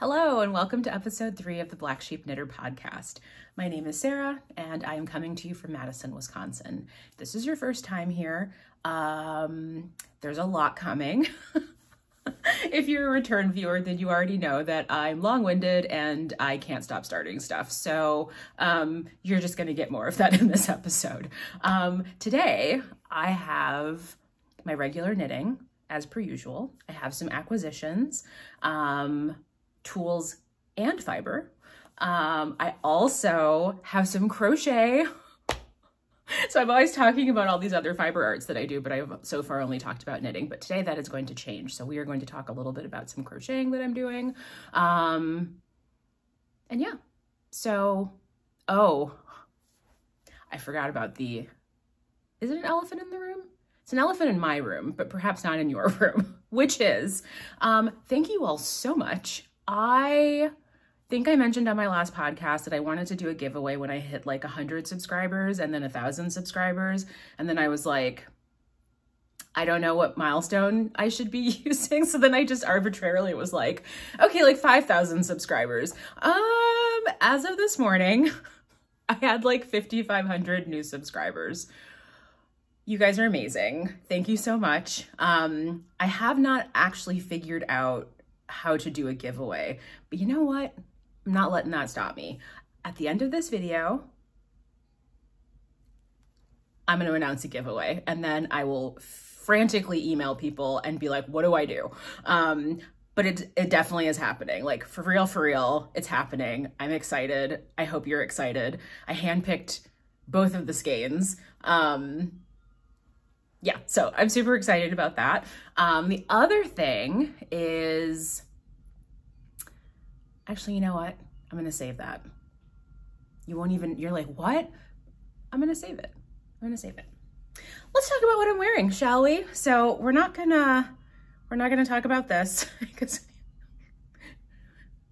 Hello and welcome to episode 3 of the Black Sheep Knitter podcast. My name is Sarah and I am coming to you from Madison, Wisconsin. If this is your first time here, there's a lot coming. If you're a return viewer, then you already know that I'm long-winded and I can't stop starting stuff. So you're just going to get more of that in this episode. Today, I have my regular knitting, as per usual. I have some acquisitions, tools, and fiber. I also have some crochet. So I'm always talking about all these other fiber arts that I do, but I've so far only talked about knitting, but today that is going to change. So we are going to talk a little bit about some crocheting that I'm doing. And yeah, so, oh, I forgot about the, is it an elephant in the room? It's an elephant in my room, but perhaps not in your room, which is, thank you all so much. I think I mentioned on my last podcast that I wanted to do a giveaway when I hit like 100 subscribers and then 1,000 subscribers. And then I was like, I don't know what milestone I should be using. So then I just arbitrarily was like, okay, like 5,000 subscribers. As of this morning, I had like 5,500 new subscribers. You guys are amazing. Thank you so much. I have not actually figured out how to do a giveaway, but you know what? I'm not letting that stop me. At the end of this video, I'm going to announce a giveaway and then I will frantically email people and be like, what do I do? But it definitely is happening. Like for real, it's happening. I'm excited. I hope you're excited. I handpicked both of the skeins. Yeah, so I'm super excited about that. The other thing is, actually, you know what? I'm gonna save that. You won't even, you're like, what? I'm gonna save it. I'm gonna save it. Let's talk about what I'm wearing, shall we? So we're not gonna talk about this because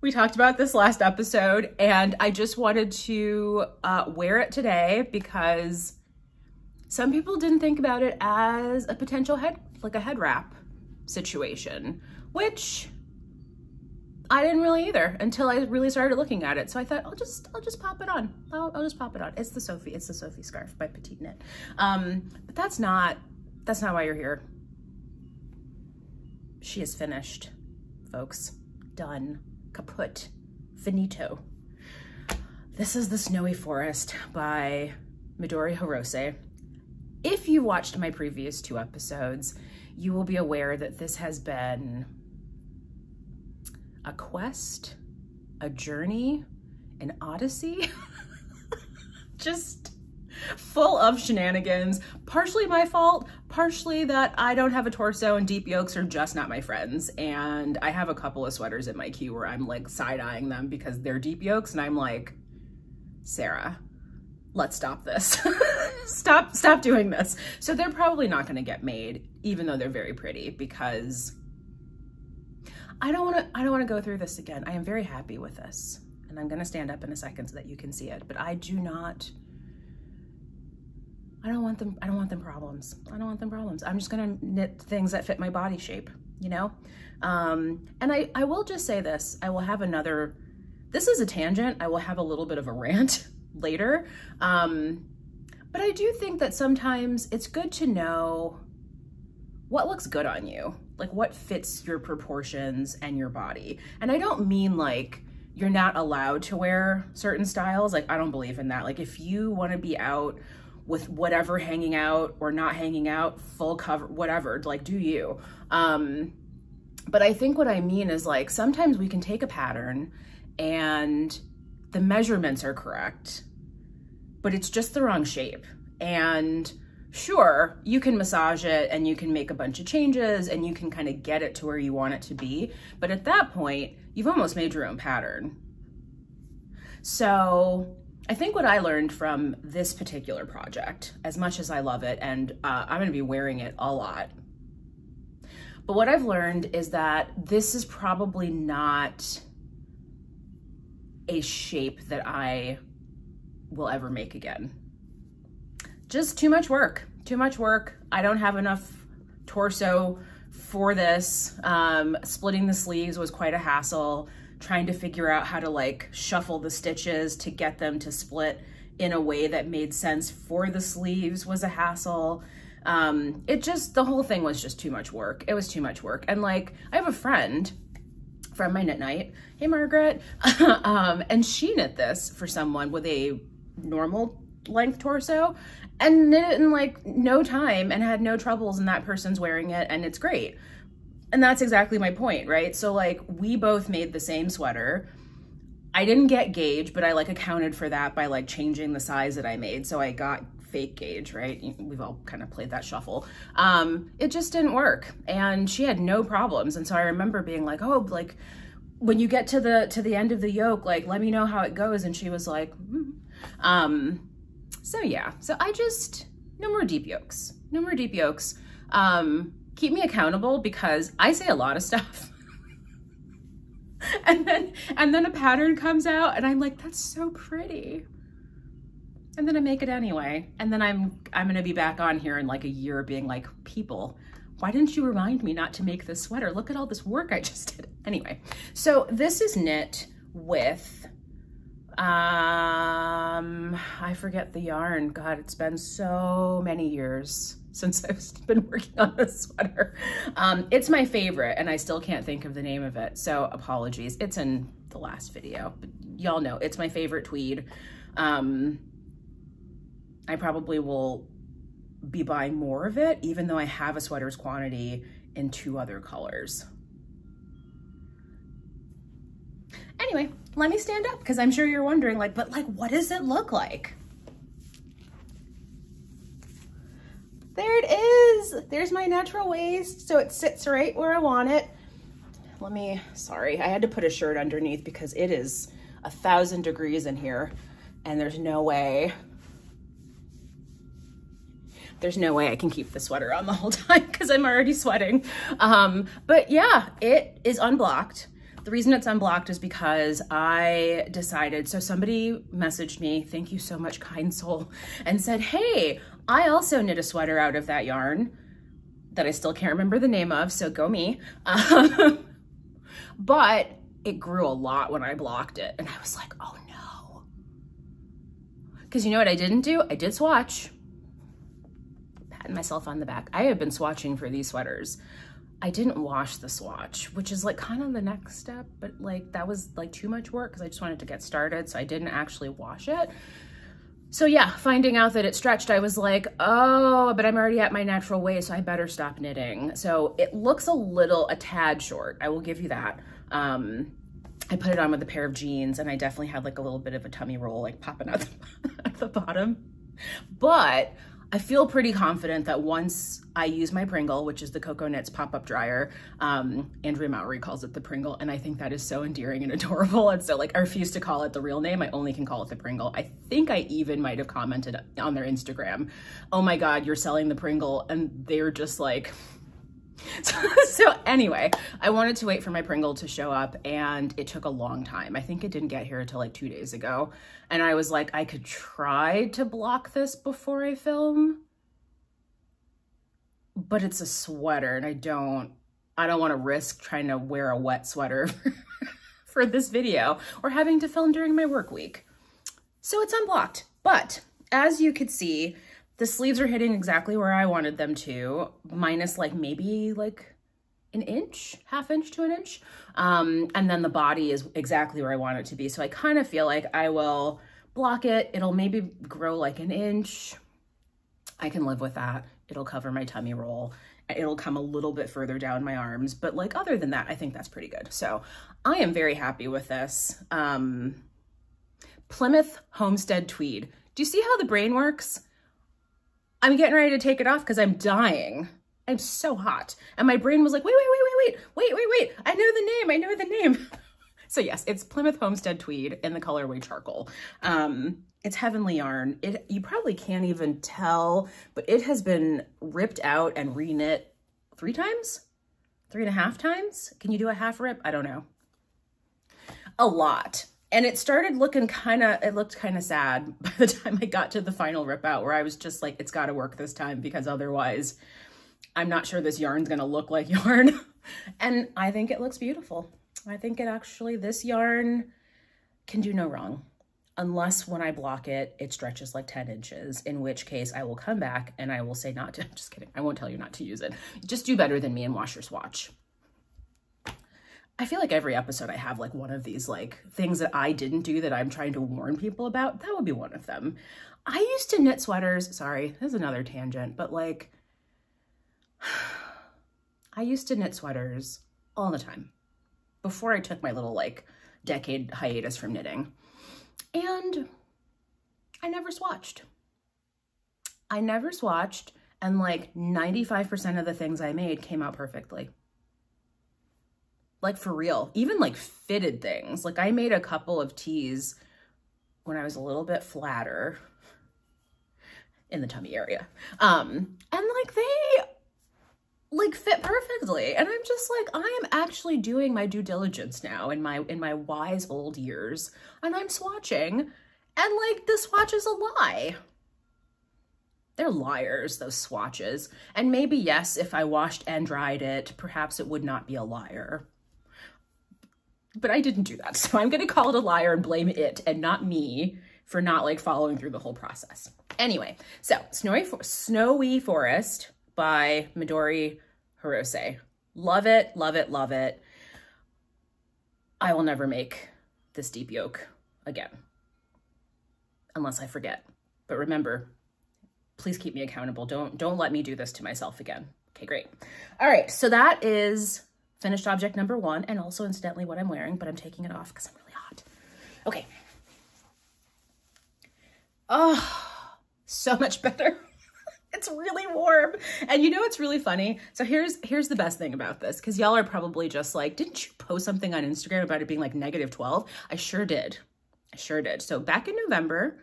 we talked about this last episode and I just wanted to wear it today because some people didn't think about it as a potential head wrap situation, which I didn't really either until I really started looking at it. So I thought, I'll just pop it on. I'll just pop it on. It's the Sophie scarf by Petite Knit. But that's not why you're here. She is finished, folks. Done. Kaput. Finito. This is The Snowy Forest by Midori Hirose. If you watched my previous 2 episodes, you will be aware that this has been a quest, a journey, an odyssey, just full of shenanigans, partially my fault, partially that I don't have a torso and deep yokes are just not my friends. And I have a couple of sweaters in my queue where I'm like side-eyeing them because they're deep yokes and I'm like, Sarah, let's stop this. Stop doing this. So they're probably not going to get made, even though they're very pretty, because I don't want to go through this again. I am very happy with this and I'm going to stand up in a second so that you can see it, but I don't want them problems. I'm just going to knit things that fit my body shape, you know? And I will just say this, this is a tangent. I will have a little bit of a rant later. But I do think that sometimes it's good to know what looks good on you, like what fits your proportions and your body. And I don't mean like you're not allowed to wear certain styles. Like I don't believe in that. Like if you want to be out with whatever hanging out or not hanging out, full cover, whatever, like do you. But I think what I mean is like sometimes we can take a pattern and the measurements are correct, but it's just the wrong shape. And sure, you can massage it and you can make a bunch of changes and you can kind of get it to where you want it to be. But at that point, you've almost made your own pattern. So I think what I learned from this particular project, as much as I love it, and I'm gonna be wearing it a lot, but what I've learned is that this is probably not a shape that I will ever make again. Just too much work. I don't have enough torso for this. Splitting the sleeves was quite a hassle. trying to figure out how to like shuffle the stitches to get them to split in a way that made sense for the sleeves was a hassle. It just, the whole thing was just too much work. It was too much work. And like, I have a friend from my knit night, hey Margaret, and she knit this for someone with a normal length torso and knit it in like no time and had no troubles, and that person's wearing it and it's great. And that's exactly my point, right? So like, we both made the same sweater. I didn't get gauge, but I like accounted for that by like changing the size that I made. So I got fake gauge, right? We've all kind of played that shuffle. It just didn't work, and she had no problems. And so I remember being like, oh, like when you get to the end of the yoke, like, let me know how it goes. And she was like, so yeah, so I just, no more deep yokes, no more deep yokes. Keep me accountable, because I say a lot of stuff and then a pattern comes out and I'm like, that's so pretty. And then I make it anyway. And then I'm gonna be back on here in like a year being like, people, why didn't you remind me not to make this sweater? Look at all this work I just did. Anyway, so this is knit with, I forget the yarn. God, it's been so many years since I've been working on this sweater. It's my favorite and I still can't think of the name of it, so apologies. It's in the last video, but y'all know it's my favorite tweed. I probably will be buying more of it, even though I have a sweater's quantity in 2 other colors. Anyway, let me stand up, because I'm sure you're wondering like, but like, what does it look like? There it is. There's my natural waist. So it sits right where I want it. Let me, sorry, I had to put a shirt underneath because it is 1,000 degrees in here and there's no way. There's no way I can keep the sweater on the whole time because I'm already sweating. But yeah, it is unblocked. The reason it's unblocked is because I decided, so somebody messaged me, thank you so much, kind soul, and said, hey, I also knit a sweater out of that yarn that I still can't remember the name of, so go me. But it grew a lot when I blocked it. And I was like, oh no. Because you know what I didn't do? I did swatch. Myself on the back. I have been swatching for these sweaters. I didn't wash the swatch, which is like kind of the next step, but like that was like too much work because I just wanted to get started, so I didn't actually wash it. So yeah, finding out that it stretched, I was like, oh, but I'm already at my natural waist, so I better stop knitting. So it looks a tad short, I will give you that. I put it on with a pair of jeans and I definitely had like a little bit of a tummy roll like popping out at the bottom, but I feel pretty confident that once I use my Pringle, which is the CocoKnits pop-up dryer, Andrea Mowry calls it the Pringle, and I think that is so endearing and adorable, and so like I refuse to call it the real name, I only can call it the Pringle. I think I even might have commented on their Instagram, oh my God, you're selling the Pringle, and they're just like, so anyway, I wanted to wait for my Pringle to show up and it took a long time. I think it didn't get here until like 2 days ago. And I was like, I could try to block this before I film, but it's a sweater and I don't want to risk trying to wear a wet sweater for this video or having to film during my work week. So it's unblocked, but as you could see, the sleeves are hitting exactly where I wanted them to, minus like maybe like an inch, half inch to an inch. And then the body is exactly where I want it to be. So I kind of feel like I will block it. It'll maybe grow like an inch. I can live with that. It'll cover my tummy roll. It'll come a little bit further down my arms. But like other than that, I think that's pretty good. So I am very happy with this. Plymouth Homestead Tweed. Do you see how the brain works? I'm getting ready to take it off because I'm dying. I'm so hot. And my brain was like, wait. I know the name. So yes, it's Plymouth Homestead Tweed in the colorway charcoal. It's heavenly yarn. You probably can't even tell, but it has been ripped out and re-knit 3 times, 3.5 times. Can you do a half rip? I don't know. A lot. And it started looking it looked kind of sad by the time I got to the final rip out, where I was just like, it's got to work this time because otherwise I'm not sure this yarn's going to look like yarn. And I think it looks beautiful. I think it actually, this yarn can do no wrong. Unless when I block it, it stretches like 10 inches, in which case I will come back and I will say not to, I'm just kidding, I won't tell you not to use it. Just do better than me and wash your swatch. I feel like every episode I have like one of these like things that I didn't do that I'm trying to warn people about. That would be one of them. I used to knit sweaters, sorry, this is another tangent, but like, I used to knit sweaters all the time before I took my little like decade hiatus from knitting. And I never swatched. I never swatched, and like 95% of the things I made came out perfectly. Like for real, even like fitted things. Like I made a couple of tees when I was a little bit flatter in the tummy area. And like they like fit perfectly. And I'm just like, I am actually doing my due diligence now in my wise old years, and I'm swatching, and like the swatch is a lie. They're liars, those swatches. And maybe yes, if I washed and dried it, perhaps it would not be a liar. But I didn't do that. So I'm gonna call it a liar and blame it and not me for not like following through the whole process. Anyway, so Snowy Forest by Midori Hirose. Love it, love it, love it. I will never make this deep yoke again, unless I forget. But remember, please keep me accountable. Don't let me do this to myself again. Okay, great. All right, so that is finished object number one, and also incidentally what I'm wearing, but I'm taking it off because I'm really hot. Okay. Oh, so much better. It's really warm. And you know what's really funny? So here's the best thing about this, because y'all are probably just like, didn't you post something on Instagram about it being like -12? I sure did. I sure did. So back in November,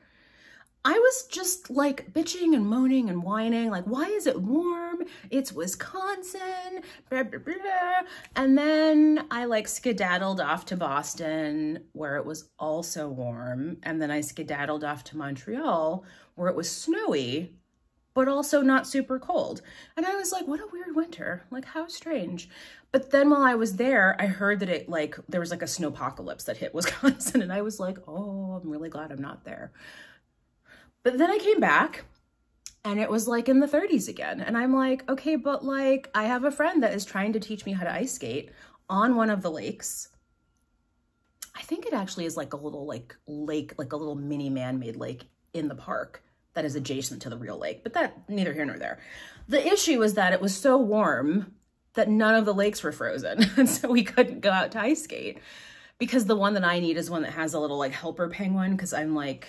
I was just like bitching and moaning and whining, like, why is it warm? It's Wisconsin, blah, blah, blah. And then I like skedaddled off to Boston, where it was also warm. And then I skedaddled off to Montreal, where it was snowy, but also not super cold. And I was like, what a weird winter, like how strange. But then while I was there, I heard that it like, there was like a snowpocalypse that hit Wisconsin, and I was like, oh, I'm really glad I'm not there. But then I came back and it was like in the 30s again. And I'm like, okay, but like I have a friend that is trying to teach me how to ice skate on one of the lakes. I think it actually is like a little like lake, like a little mini man-made lake in the park that is adjacent to the real lake, but that neither here nor there. The issue was that it was so warm that none of the lakes were frozen. And so we couldn't go out to ice skate, because the one that I need is one that has a little like helper penguin, because I'm like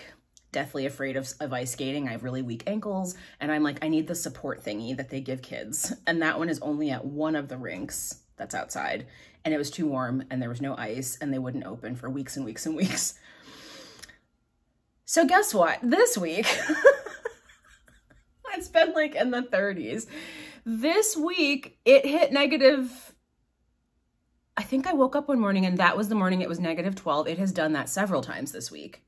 deathly afraid of ice skating. I have really weak ankles, and I'm like, I need the support thingy that they give kids. And that one is only at one of the rinks that's outside, and it was too warm and there was no ice and they wouldn't open for weeks and weeks and weeks. So guess what? This week, it's been like in the 30s. This week it hit -, I think I woke up one morning and that was the morning it was -12. It has done that several times this week.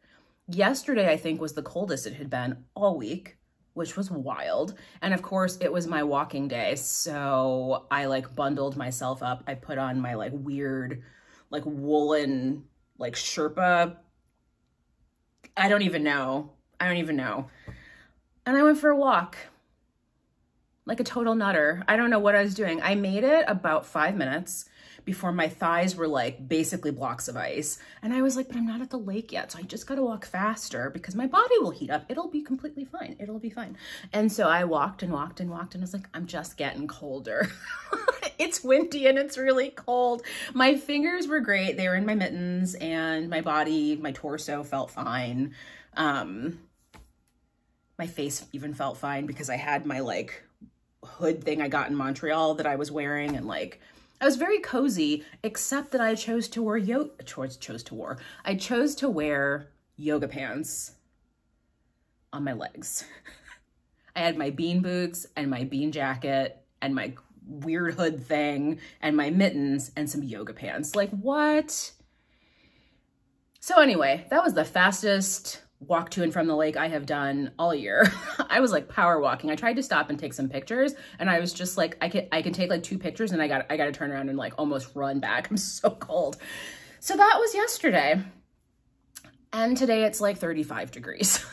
Yesterday, I think, was the coldest it had been all week, which was wild. And of course it was my walking day. So I like bundled myself up. I put on my like weird, like woolen, like Sherpa, I don't even know. I don't even know. And I went for a walk like a total nutter. I don't know what I was doing. I made it about 5 minutes before my thighs were like basically blocks of ice. And I was like, but I'm not at the lake yet. So I just got to walk faster because my body will heat up. It'll be completely fine. It'll be fine. And so I walked and walked and walked, and I was like, I'm just getting colder. It's windy and it's really cold. My fingers were great. They were in my mittens, and my body, my torso felt fine. My face even felt fine because I had my like hood thing I got in Montreal that I was wearing, and like, I was very cozy, except that I chose to wear I chose to wear yoga pants on my legs. I had my bean boots and my bean jacket and my weird hood thing and my mittens and some yoga pants. Like, what? So anyway, that was the fastest walk to and from the lake I have done all year. I was like power walking. I tried to stop and take some pictures, and I was just like, I can take like two pictures, and I got to turn around and like almost run back. I'm so cold. So that was yesterday. And today it's like 35 degrees.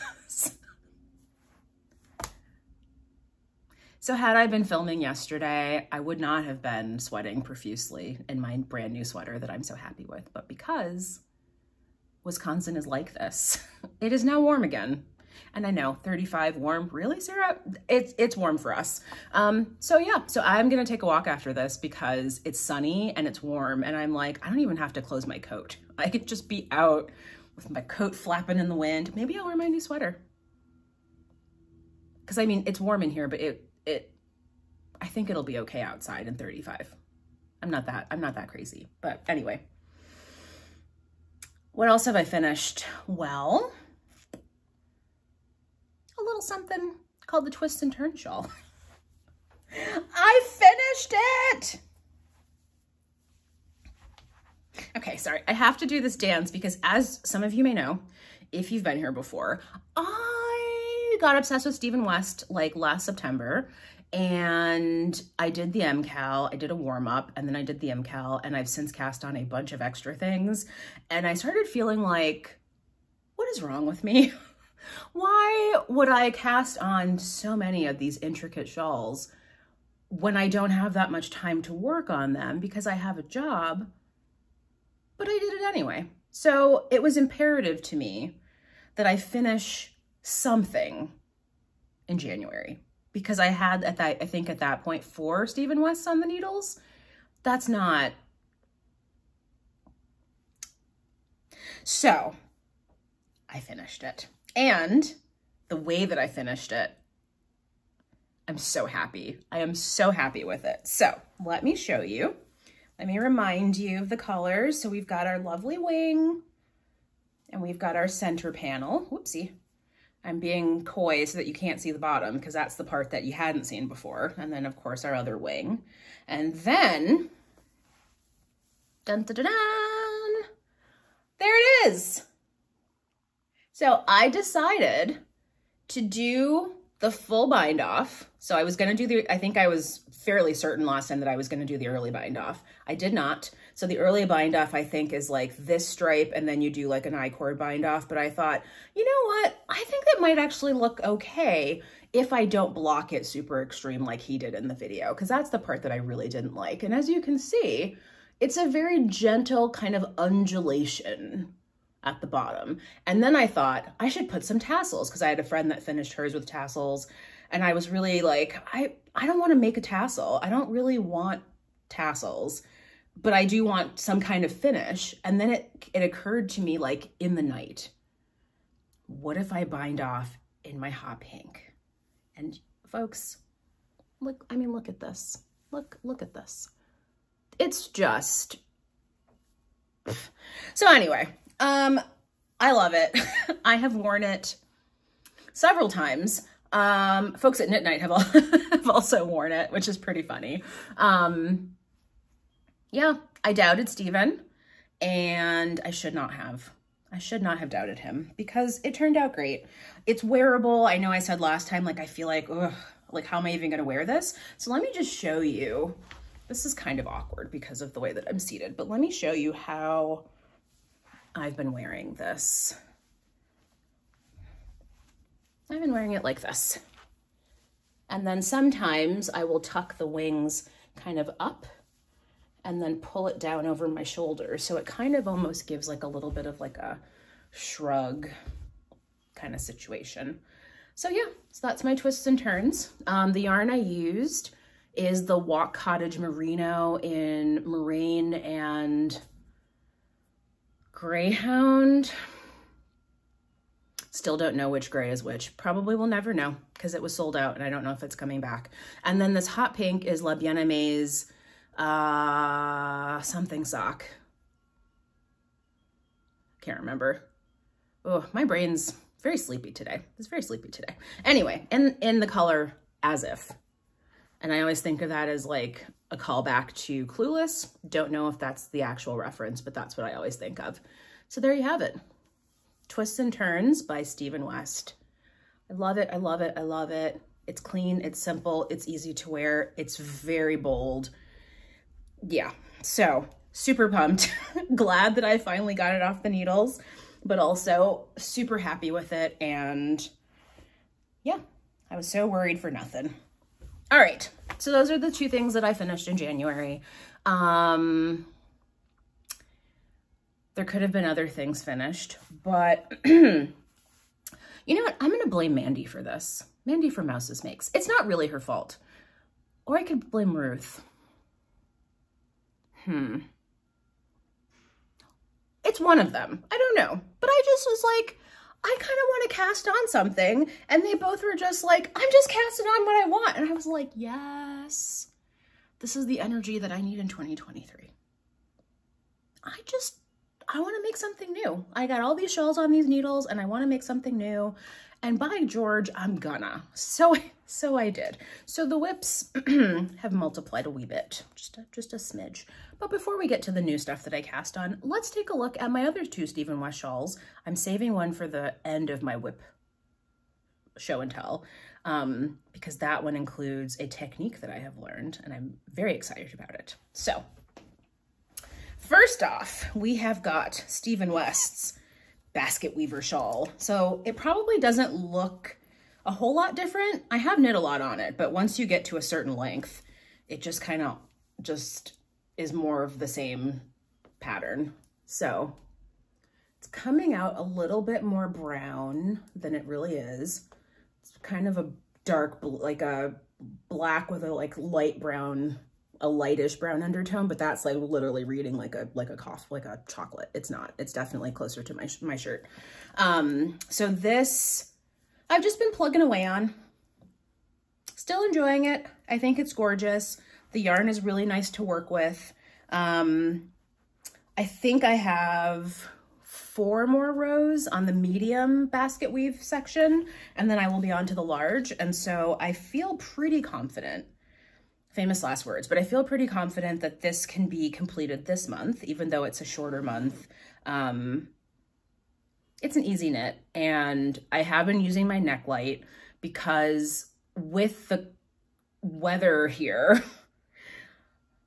So had I been filming yesterday, I would not have been sweating profusely in my brand new sweater that I'm so happy with, but because Wisconsin is like this, it is now warm again. And I know 35 warm, really, Sarah? It's warm for us. So yeah, so I'm gonna take a walk after this because it's sunny and it's warm, and I'm like, I don't even have to close my coat. I could just be out with my coat flapping in the wind. Maybe I'll wear my new sweater. Cause I mean, it's warm in here, but I think it'll be okay outside in 35. I'm not that crazy, but anyway. What else have I finished? Well, a little something called the Twists and Turns Shawl. I finished it. Okay, sorry, I have to do this dance because, as some of you may know, if you've been here before, I got obsessed with Stephen West like last September, and I did the MCAL, I did a warm-up, and then I did the MCAL, and I've since cast on a bunch of extra things, and I started feeling like, what is wrong with me? Why would I cast on so many of these intricate shawls when I don't have that much time to work on them because I have a job? But I did it anyway. So it was imperative to me that I finish something in January because I had, I think at that point, 4 Stephen Wests on the needles. That's not. So I finished it. And the way that I finished it, I'm so happy. I am so happy with it. So let me show you. Let me remind you of the colors. So we've got our lovely wing, and we've got our center panel. Whoopsie. I'm being coy so that you can't see the bottom because that's the part that you hadn't seen before. And then, of course, our other wing. And then, dun, dun, dun, dun, there it is. So I decided to do the full bind off. So I was going to do the, I think I was fairly certain last time that I was going to do the early bind off. I did not. So the early bind off, I think, is like this stripe, and then you do like an I-cord bind off. But I thought, you know what? I think that might actually look okay if I don't block it super extreme like he did in the video, because that's the part that I really didn't like. And as you can see, it's a very gentle kind of undulation at the bottom. And then I thought I should put some tassels because I had a friend that finished hers with tassels, and I was really like, I don't want to make a tassel. I don't really want tassels, but I do want some kind of finish. And then it occurred to me, like, in the night, what if I bind off in my hot pink? And folks, look, I mean, look at this. Look at this. It's just, so anyway, I love it. I have worn it several times. Folks at Knit Night have, have also worn it, which is pretty funny. Yeah, I doubted Stephen, and I should not have. I should not have doubted him because it turned out great. It's wearable. I know I said last time, like, I feel like, ugh, like, how am I even going to wear this? So let me just show you. This is kind of awkward because of the way that I'm seated, but let me show you how I've been wearing this. I've been wearing it like this. And then sometimes I will tuck the wings kind of up and then pull it down over my shoulder. So it kind of almost gives like a little bit of like a shrug kind of situation. So yeah, so that's my twists and turns. The yarn I used is the Wool Cottage Merino in Moraine and Greyhound. Still don't know which gray is which. Probably will never know because it was sold out and I don't know if it's coming back. And then this hot pink is La Bien something sock. Can't remember. Oh, my brain's very sleepy today. It's very sleepy today. Anyway, in the color As If. And I always think of that as like a callback to Clueless. Don't know if that's the actual reference, but that's what I always think of. So there you have it. Twists and Turns by Stephen West. I love it, I love it, I love it. It's clean, it's simple, it's easy to wear, it's very bold. Yeah, so super pumped. Glad that I finally got it off the needles, but also super happy with it. And yeah, I was so worried for nothing. All right, so those are the two things that I finished in January. There could have been other things finished, but you know what? I'm gonna blame Mandy for this. Mandy from Mouse's Makes. It's not really her fault. Or I could blame Ruth. It's one of them. I don't know. But I just was like, I kind of want to cast on something. And they both were just like, I'm just casting on what I want. And I was like, yes, this is the energy that I need in 2023. I want to make something new. I got all these shawls on these needles and I want to make something new. And by George, I'm gonna. So I did. So the whips have multiplied a wee bit, just a smidge. But before we get to the new stuff that I cast on, let's take a look at my other two Stephen West shawls. I'm saving one for the end of my whip show and tell, because that one includes a technique that I have learned and I'm very excited about it. So first off, we have got Stephen West's Basketweaver shawl. So it probably doesn't look a whole lot different. I have knit a lot on it, but once you get to a certain length, it just kind of is more of the same pattern. So it's coming out a little bit more brown than it really is. It's kind of a dark, like a black with a like light brown, a lightish brown undertone, but that's like literally reading like a chocolate. It's not, it's definitely closer to my shirt. So this, I've just been plugging away on, still enjoying it. I think it's gorgeous. The yarn is really nice to work with. I think I have 4 more rows on the medium basket weave section, and then I will be on to the large. And so I feel pretty confident. Famous last words, but I feel pretty confident that this can be completed this month, even though it's a shorter month. It's an easy knit, and I have been using my neck light because with the weather here,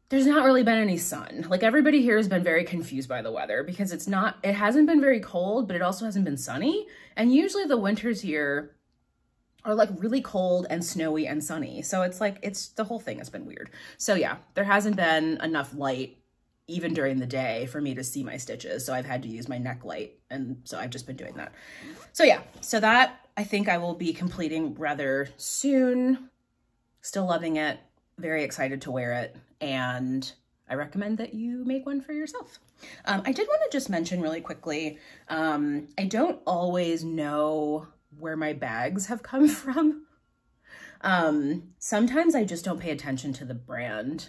there's not really been any sun. Like everybody here has been very confused by the weather because it hasn't been very cold, but it also hasn't been sunny. And usually the winters here are like really cold and snowy and sunny. So it's like, the whole thing has been weird. So yeah, there hasn't been enough light even during the day for me to see my stitches. So I've had to use my neck light. And so I've just been doing that. So yeah, so that I think I will be completing rather soon. Still loving it, very excited to wear it. And I recommend that you make one for yourself. I did want to just mention really quickly, I don't always know where my bags have come from. Sometimes I just don't pay attention to the brand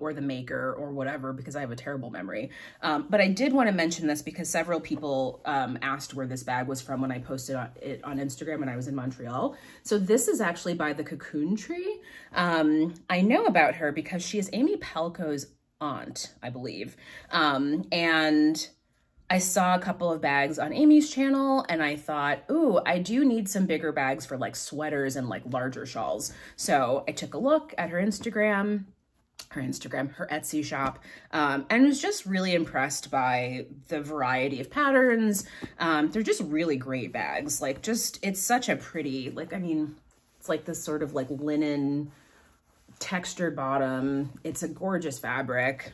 or the maker or whatever because I have a terrible memory. But I did want to mention this because several people asked where this bag was from when I posted it on Instagram when I was in Montreal. So this is actually by the Cocoon Tree. I know about her because she is Amy Palco's aunt, I believe. And I saw a couple of bags on Amy's channel and I thought, ooh, I do need some bigger bags for like sweaters and like larger shawls. So I took a look at her Etsy shop, and was just really impressed by the variety of patterns. They're just really great bags. Like just, it's such a pretty, like, I mean, it's like this sort of like linen textured bottom. It's a gorgeous fabric.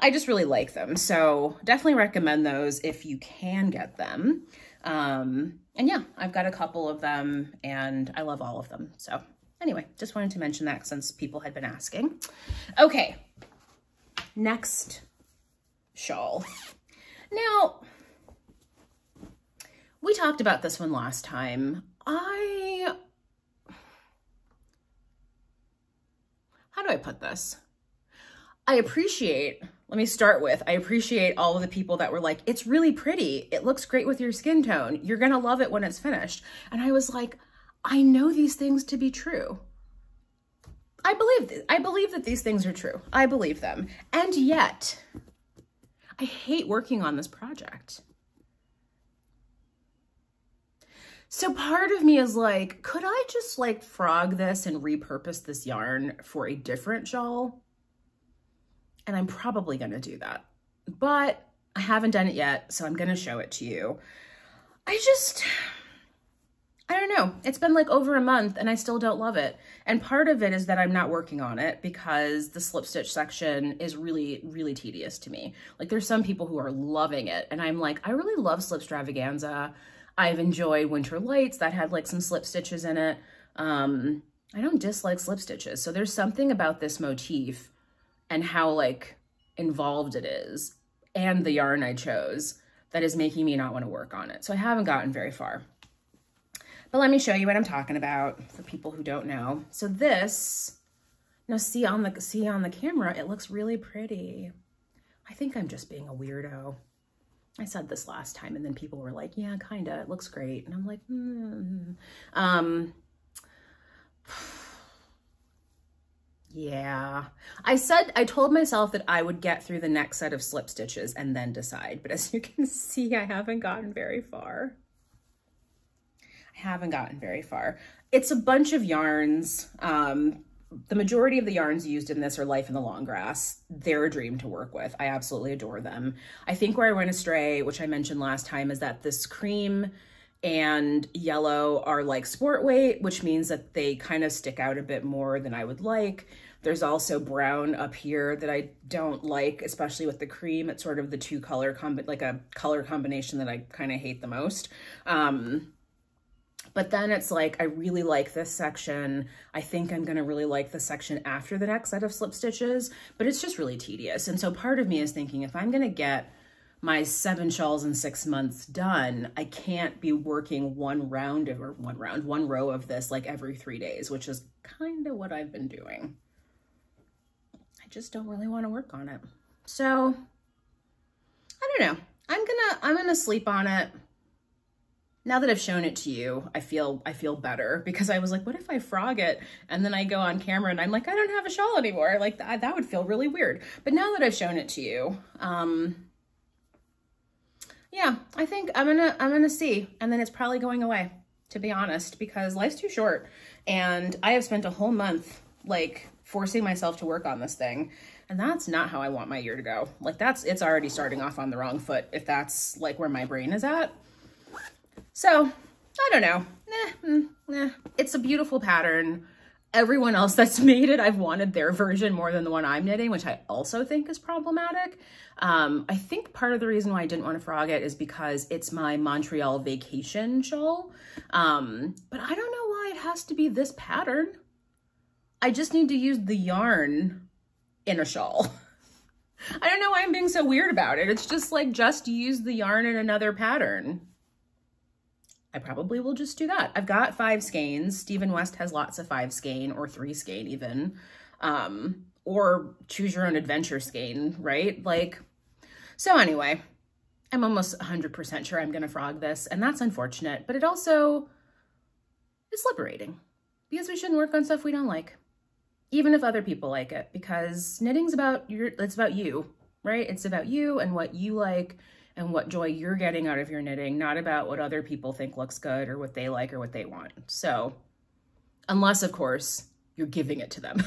I just really like them. So definitely recommend those if you can get them. And yeah, I've got a couple of them and I love all of them. So anyway, just wanted to mention that since people had been asking. Okay, next shawl. Now, we talked about this one last time. How do I put this? Let me start with, I appreciate all of the people that were like, it's really pretty. It looks great with your skin tone. You're going to love it when it's finished. And I was like, I know these things to be true. I believe that these things are true. I believe them. And yet I hate working on this project. So part of me is like, could I just like frog this and repurpose this yarn for a different shawl? And I'm probably gonna do that, but I haven't done it yet, so I'm gonna show it to you. I don't know. It's been like over a month and I still don't love it. And part of it is that I'm not working on it because the slip stitch section is really, really tedious to me. Like there's some people who are loving it and I'm like, I really love Slipstravaganza. I've enjoyed Winter Lights that had like some slip stitches in it. I don't dislike slip stitches. So there's something about this motif and how like involved it is and the yarn I chose that is making me not want to work on it. So I haven't gotten very far. But let me show you what I'm talking about for people who don't know. So this, now see on the camera, it looks really pretty. I think I'm just being a weirdo. I said this last time and then people were like, yeah, kinda, it looks great. And I'm like, yeah. I told myself that I would get through the next set of slip stitches and then decide. But as you can see, I haven't gotten very far. It's a bunch of yarns. The majority of the yarns used in this are Life in the Long Grass. They're a dream to work with. I absolutely adore them. I think where I went astray, which I mentioned last time, is that this cream and yellow are like sport weight, which means that they kind of stick out a bit more than I would like. There's also brown up here that I don't like, especially with the cream. It's sort of the two color, like a color combination that I kind of hate the most. But then it's like, I really like this section. I think I'm gonna really like the section after the next set of slip stitches, but it's just really tedious. And so part of me is thinking, if I'm gonna get my 7 shawls in 6 months done, I can't be working one row of this like every 3 days, which is kind of what I've been doing. I just don't really wanna work on it. So, I don't know. I'm gonna sleep on it. Now that I've shown it to you, I feel better because I was like, what if I frog it? And then I go on camera and I'm like, I don't have a shawl anymore. Like that would feel really weird. But now that I've shown it to you, yeah, I think I'm gonna see. And then it's probably going away, to be honest, because life's too short. And I have spent a whole month like forcing myself to work on this thing. And that's not how I want my year to go. Like it's already starting off on the wrong foot if that's like where my brain is at. So, I don't know. It's a beautiful pattern. Everyone else that's made it, I've wanted their version more than the one I'm knitting, which I also think is problematic. I think part of the reason why I didn't want to frog it is because it's my Montreal vacation shawl. But I don't know why it has to be this pattern. I just need to use the yarn in a shawl. I don't know why I'm being so weird about it. It's just like, just use the yarn in another pattern. I probably will just do that. I've got 5 skeins. Stephen West has lots of 5 skein or 3 skein even, or choose your own adventure skein, right? Like, so anyway, I'm almost 100% sure I'm gonna frog this and that's unfortunate, but it also is liberating because we shouldn't work on stuff we don't like, even if other people like it, because knitting's about it's about you, right? It's about you and what you like and what joy you're getting out of your knitting, not about what other people think looks good or what they like or what they want. So, unless of course, you're giving it to them.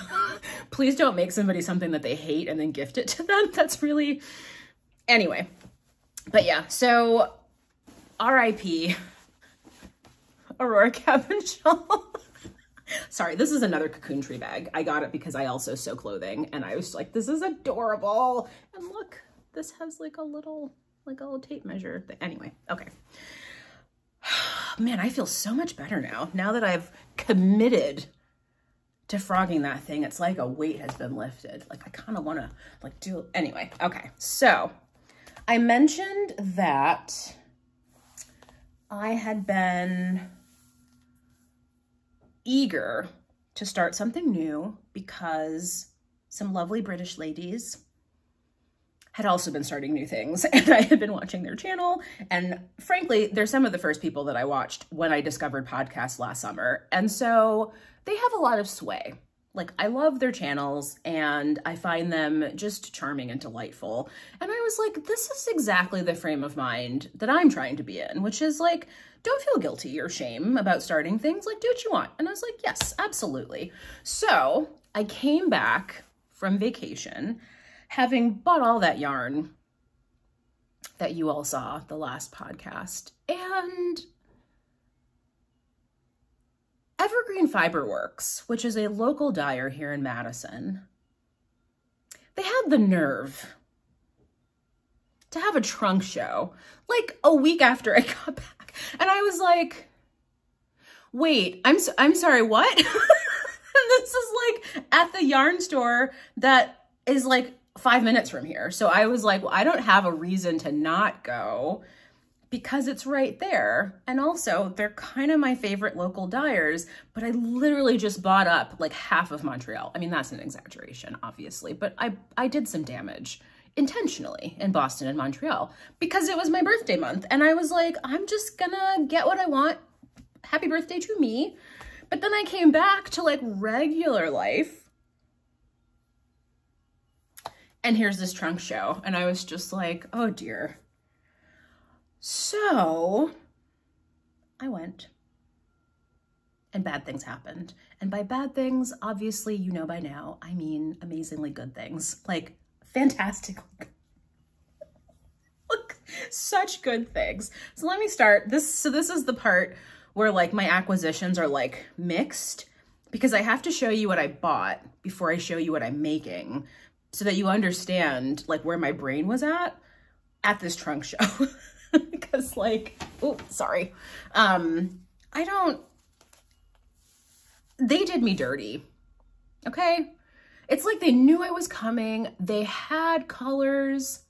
Please don't make somebody something that they hate and then gift it to them. That's really, anyway. But yeah, so RIP, Aurora Cabin Shawl. Sorry, this is another Cocoon Tree bag. I got it because I also sew clothing and I was like, this is adorable. And look, this has like a little tape measure. But anyway, okay. Man, I feel so much better now. Now that I've committed to frogging that thing, it's like a weight has been lifted. Like I kind of want to like do, anyway, okay. So I mentioned that I had been eager to start something new because some lovely British ladies had also been starting new things and I had been watching their channel. And frankly, they're some of the first people that I watched when I discovered podcasts last summer. And so they have a lot of sway, Like, I love their channels and I find them just charming and delightful. And I was like, this is exactly the frame of mind that I'm trying to be in, which is like, don't feel guilty or shame about starting things. Like, do what you want. And I was like, yes, absolutely. So I came back from vacation having bought all that yarn that you all saw the last podcast, and Evergreen Fiberworks, which is a local dyer here in Madison, they had the nerve to have a trunk show like a week after I got back. And I was like, wait, I'm sorry, what? This is like at the yarn store that is like 5 minutes from here. So I was like, well, I don't have a reason to not go because it's right there. And also they're kind of my favorite local dyers, but I literally just bought up like half of Montreal. I mean, that's an exaggeration, obviously, but I did some damage intentionally in Boston and Montreal because it was my birthday month. And I was like, I'm just gonna get what I want. Happy birthday to me. But then I came back to like regular life. And here's this trunk show. And I was just like, oh dear. So I went and bad things happened. And by bad things, obviously, you know by now, I mean amazingly good things, like fantastic. Look, such good things. So let me start this. So this is the part where like my acquisitions are like mixed because I have to show you what I bought before I show you what I'm making, so that you understand like where my brain was at this trunk show. Because like, oh, sorry. They did me dirty, okay? It's like they knew I was coming. They had colors,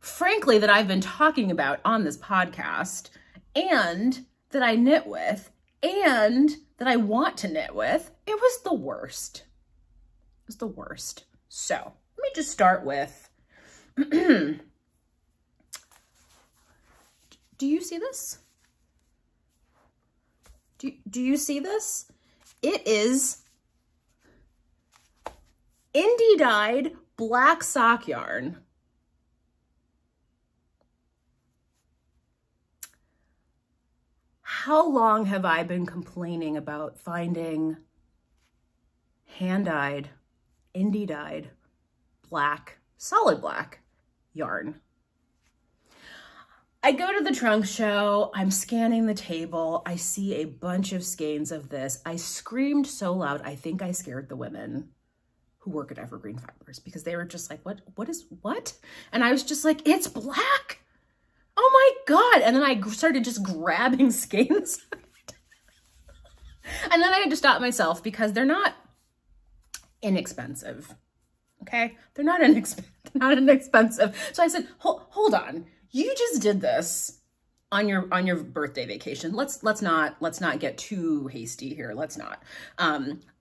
frankly, that I've been talking about on this podcast and that I knit with and that I want to knit with. It was the worst. It was the worst. So let me just start with, do you see this? Do you see this? It is indie dyed black sock yarn. How long have I been complaining about finding hand-dyed, indie dyed black, solid black yarn? I go to the trunk show, I'm scanning the table, I see a bunch of skeins of this. I screamed so loud, I think I scared the women who work at Evergreen Fibers because they were just like, what is, what? And I was just like, it's black, oh my God. And then I started just grabbing skeins. And then I had to stop myself because they're not inexpensive, okay? They're not inexpensive. So I said, hold on, you just did this on your birthday vacation. Let's not get too hasty here. Let's not.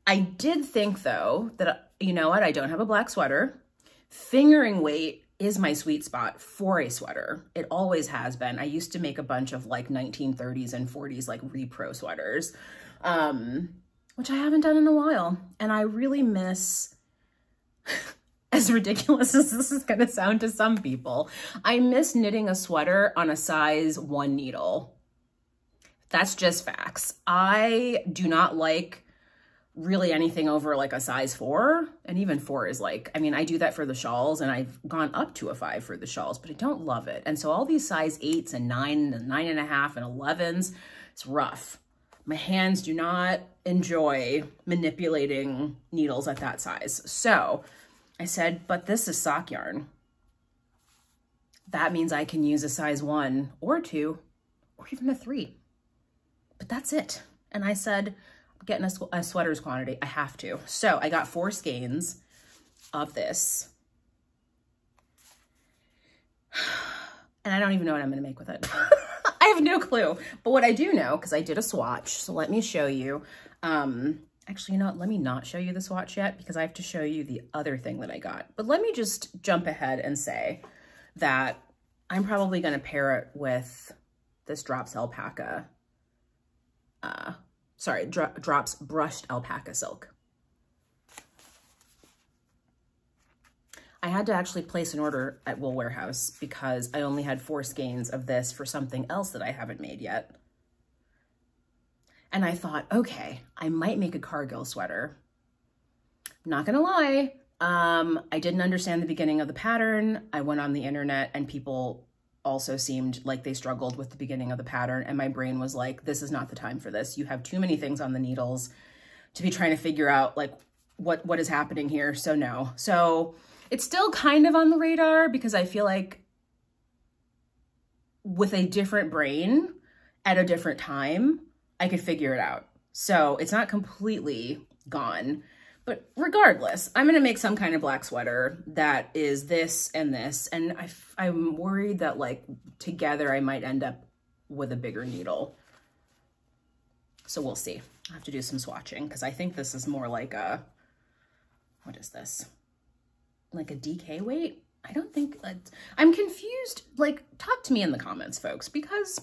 I did think though that, you know what? I don't have a black sweater. Fingering weight is my sweet spot for a sweater. It always has been. I used to make a bunch of like 1930s and 40s, like repro sweaters. Which I haven't done in a while. And I really miss, as ridiculous as this is gonna sound to some people, I miss knitting a sweater on a size 1 needle. That's just facts. I do not like really anything over like a size 4, and even 4 is like, I mean, I do that for the shawls and I've gone up to a 5 for the shawls, but I don't love it. And so all these size 8s and 9 and 9.5 and 11s, it's rough. My hands do not enjoy manipulating needles at that size. So I said, but this is sock yarn. That means I can use a size 1 or 2 or even a 3, but that's it. And I said, I'm getting a sweater's quantity. I have to. So I got 4 skeins of this. And I don't even know what I'm going to make with it. I have no clue, but what I do know, because I did a swatch, so let me show you. Actually, you know what? Let me not show you the swatch yet because I have to show you the other thing that I got. But let me just jump ahead and say that I'm probably going to pair it with this Drops Alpaca. Sorry, Drops Brushed Alpaca Silk. I had to actually place an order at Wool Warehouse because I only had 4 skeins of this for something else that I haven't made yet. And I thought, okay, I might make a Cargill sweater. Not gonna lie, I didn't understand the beginning of the pattern. I went on the internet and people also seemed like they struggled with the beginning of the pattern, and my brain was like, this is not the time for this. You have too many things on the needles to be trying to figure out like what is happening here, so no. So it's still kind of on the radar because I feel like with a different brain at a different time, I could figure it out. So it's not completely gone. But regardless, I'm going to make some kind of black sweater that is this and this. And I'm worried that like together I might end up with a bigger needle. So we'll see. I have to do some swatching because I think this is more like a, what is this? Like a DK weight? I don't think, I'm confused. Like, talk to me in the comments, folks, because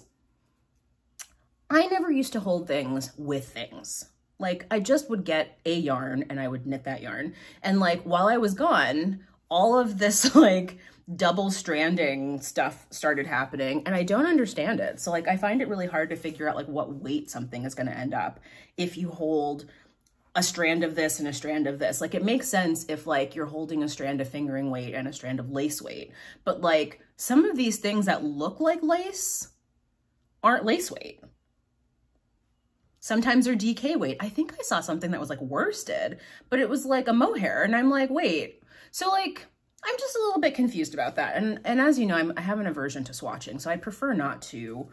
I never used to hold things with things. Like, I just would get a yarn and I would knit that yarn. And like, while I was gone, all of this like double stranding stuff started happening and I don't understand it. So like, I find it really hard to figure out like what weight something is gonna end up if you hold a strand of this and a strand of this. Like, it makes sense if like you're holding a strand of fingering weight and a strand of lace weight. But like, some of these things that look like lace aren't lace weight. Sometimes they're DK weight. I think I saw something that was like worsted, but it was like a mohair. And I'm like, wait. So like, I'm just a little bit confused about that. And as you know, I have an aversion to swatching. So I prefer not to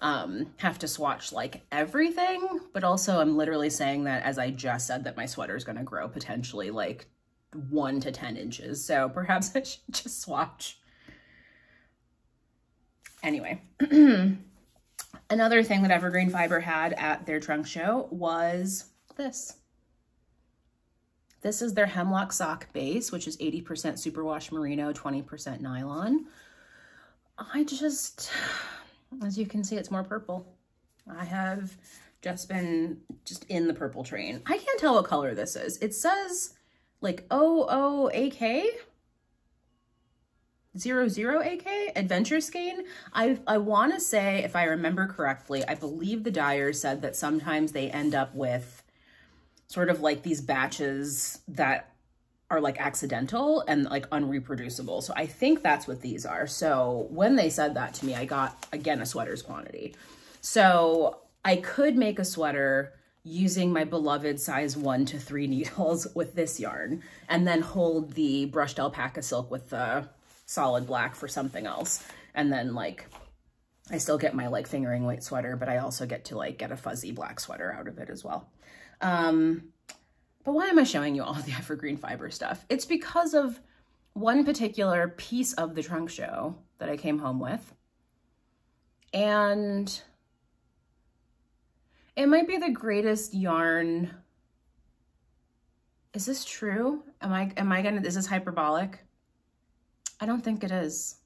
have to swatch like everything, but also I'm literally saying that as I just said that my sweater is gonna grow potentially like 1 to 10 inches. So perhaps I should just swatch. Anyway. Another thing that Evergreen Fiber had at their trunk show was this. This is their hemlock sock base, which is 80% superwash merino, 20% nylon. I just, as you can see, it's more purple. I have just been in the purple train. I can't tell what color this is. It says like OOAK. 00AK adventure skein. I want to say, if I remember correctly, I believe the dyers said that sometimes they end up with sort of like these batches that are like accidental and like unreproducible. So I think that's what these are. So when they said that to me, I got, again, a sweater's quantity. So I could make a sweater using my beloved size 1 to 3 needles with this yarn and then hold the brushed alpaca silk with the solid black for something else, and then like I still get my like fingering weight sweater, but I also get to like get a fuzzy black sweater out of it as well. But why am I showing you all the Evergreen Fiber stuff? It's because of one particular piece of the trunk show that I came home with, and it might be the greatest yarn. Is this true? Am I gonna, is this hyperbolic? I don't think it is.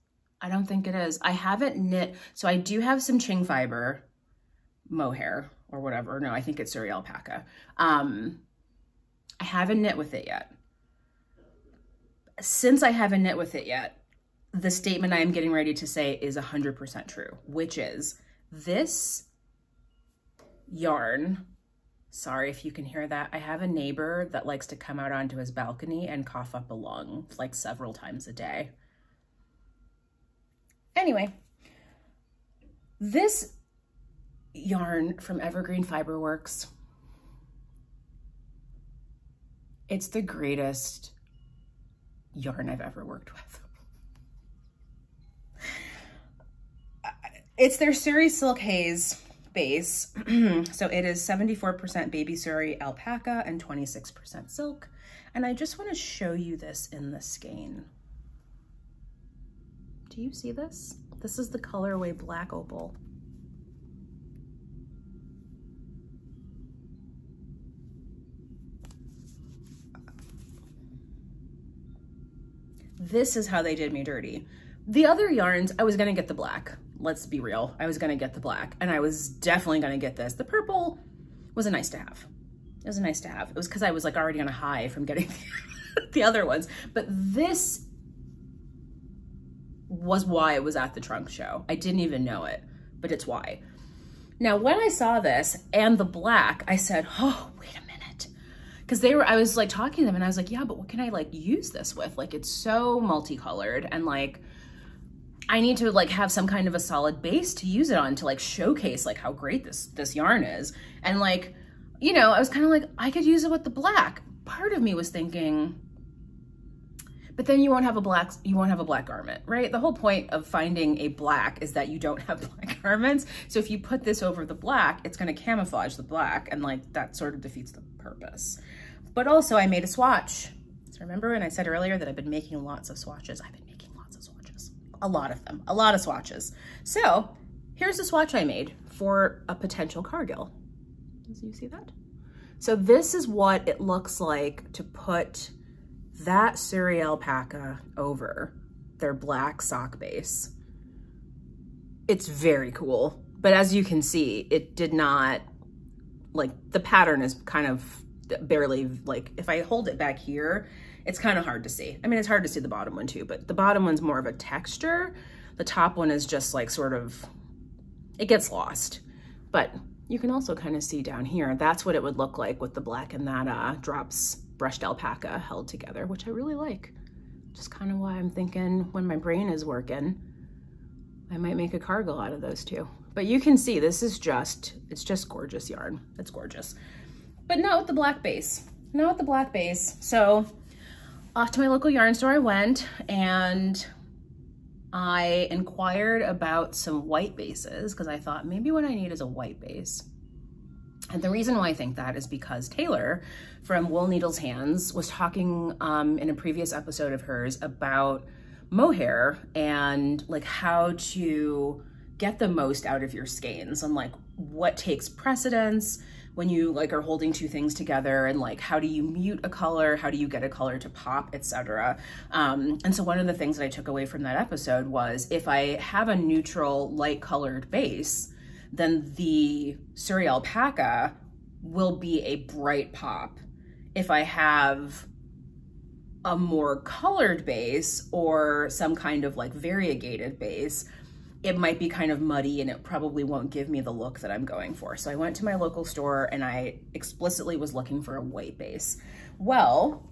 I don't think it is. I haven't knit, so I do have some Ching fiber mohair or whatever. No, I think it's Surrey alpaca. I haven't knit with it yet. Since I haven't knit with it yet, the statement I am getting ready to say is 100% true, which is this yarn. Sorry if you can hear that. I have a neighbor that likes to come out onto his balcony and cough up a lung like several times a day. Anyway, this yarn from Evergreen Fiberworks, it's the greatest yarn I've ever worked with. It's their Surrey Silk Haze base. So it is 74% baby Surrey alpaca and 26% silk. And I just want to show you this in the skein. Do you see this? This is the colorway Black Opal. This is how they did me dirty. The other yarns, I was going to get the black. Let's be real. I was going to get the black, and I was definitely going to get this. The purple was a nice to have. It was a nice to have. It was because I was like already on a high from getting the other ones. But this was why it was at the trunk show. I didn't even know it, but it's why. Now, when I saw this and the black, I said, oh, wait a minute. Cause they were, I was like talking to them and I was like, yeah, but what can I like use this with? Like, it's so multicolored and like, I need to like have some kind of a solid base to use it on to like showcase like how great this yarn is. And like, you know, I was kind of like, I could use it with the black. Part of me was thinking, but then you won't have a black garment, right? The whole point of finding a black is that you don't have black garments. So if you put this over the black, it's gonna camouflage the black and like that sort of defeats the purpose. But also I made a swatch. So remember when I said earlier that I've been making lots of swatches? I've been making lots of swatches, a lot of them, a lot of swatches. So here's a swatch I made for a potential Cargill. Do you see that? So this is what it looks like to put that Suri alpaca over their black sock base. It's very cool, but as you can see, it did not, like the pattern is kind of barely, like if I hold it back here, it's kind of hard to see. I mean, it's hard to see the bottom one too, but the bottom one's more of a texture. The top one is just like sort of, it gets lost, but you can also kind of see down here. That's what it would look like with the black and that Drops Brushed Alpaca held together, which I really like. Just kind of why I'm thinking when my brain is working, I might make a Cargill out of those two. But you can see this is just, it's just gorgeous yarn. It's gorgeous, but not with the black base, not with the black base. So off to my local yarn store I went and I inquired about some white bases because I thought maybe what I need is a white base. And the reason why I think that is because Taylor from Wool Needles Hands was talking in a previous episode of hers about mohair and like how to get the most out of your skeins and like what takes precedence when you like are holding two things together and like how do you mute a color, how do you get a color to pop, etc. And so one of the things that I took away from that episode was if I have a neutral light colored base, then the Suri alpaca will be a bright pop. If I have a more colored base or some kind of like variegated base, it might be kind of muddy and it probably won't give me the look that I'm going for. So I went to my local store and I explicitly was looking for a white base. Well,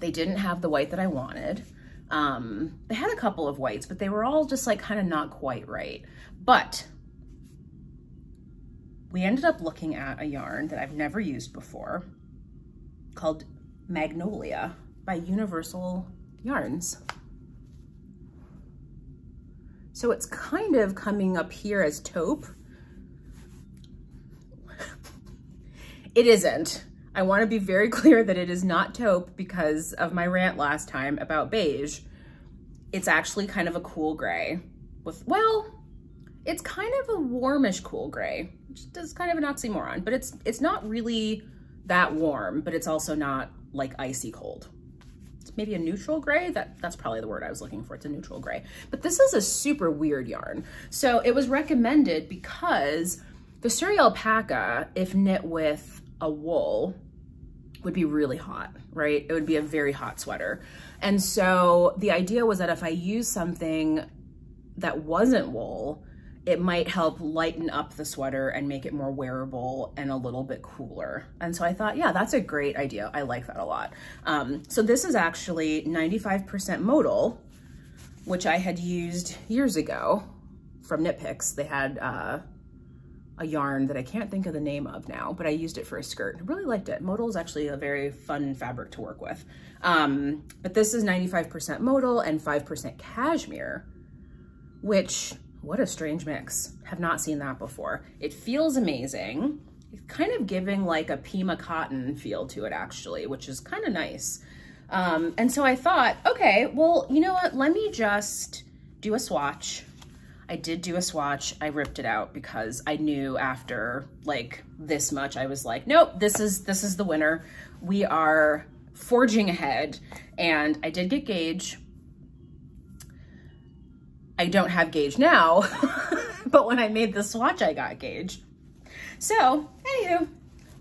they didn't have the white that I wanted. They had a couple of whites, but they were all just like kind of not quite right. But we ended up looking at a yarn that I've never used before called Magnolia by Universal Yarns. So it's kind of coming up here as taupe. It isn't. I want to be very clear that it is not taupe because of my rant last time about beige. It's actually kind of a cool gray with, well, it's kind of a warmish cool gray, which is kind of an oxymoron, but it's not really that warm, but it's also not like icy cold. It's maybe a neutral gray. That's probably the word I was looking for. It's a neutral gray, but this is a super weird yarn. So it was recommended because the Suri alpaca, if knit with a wool, would be really hot, right? It would be a very hot sweater. And so the idea was that if I use something that wasn't wool, it might help lighten up the sweater and make it more wearable and a little bit cooler. And so I thought, yeah, that's a great idea. I like that a lot. So this is actually 95% modal, which I had used years ago from Knit Picks. They had a yarn that I can't think of the name of now, but I used it for a skirt. I really liked it. Modal is actually a very fun fabric to work with. But this is 95% modal and 5% cashmere, which, what a strange mix. Have not seen that before. It feels amazing. It's kind of giving like a Pima cotton feel to it actually, which is kind of nice. And so I thought, okay, well, you know what? Let me just do a swatch. I did do a swatch. I ripped it out because I knew after like this much, I was like, nope, this is the winner. We are forging ahead. And I did get gauge. I don't have gauge now, but when I made the swatch, I got gauge. So, anywho,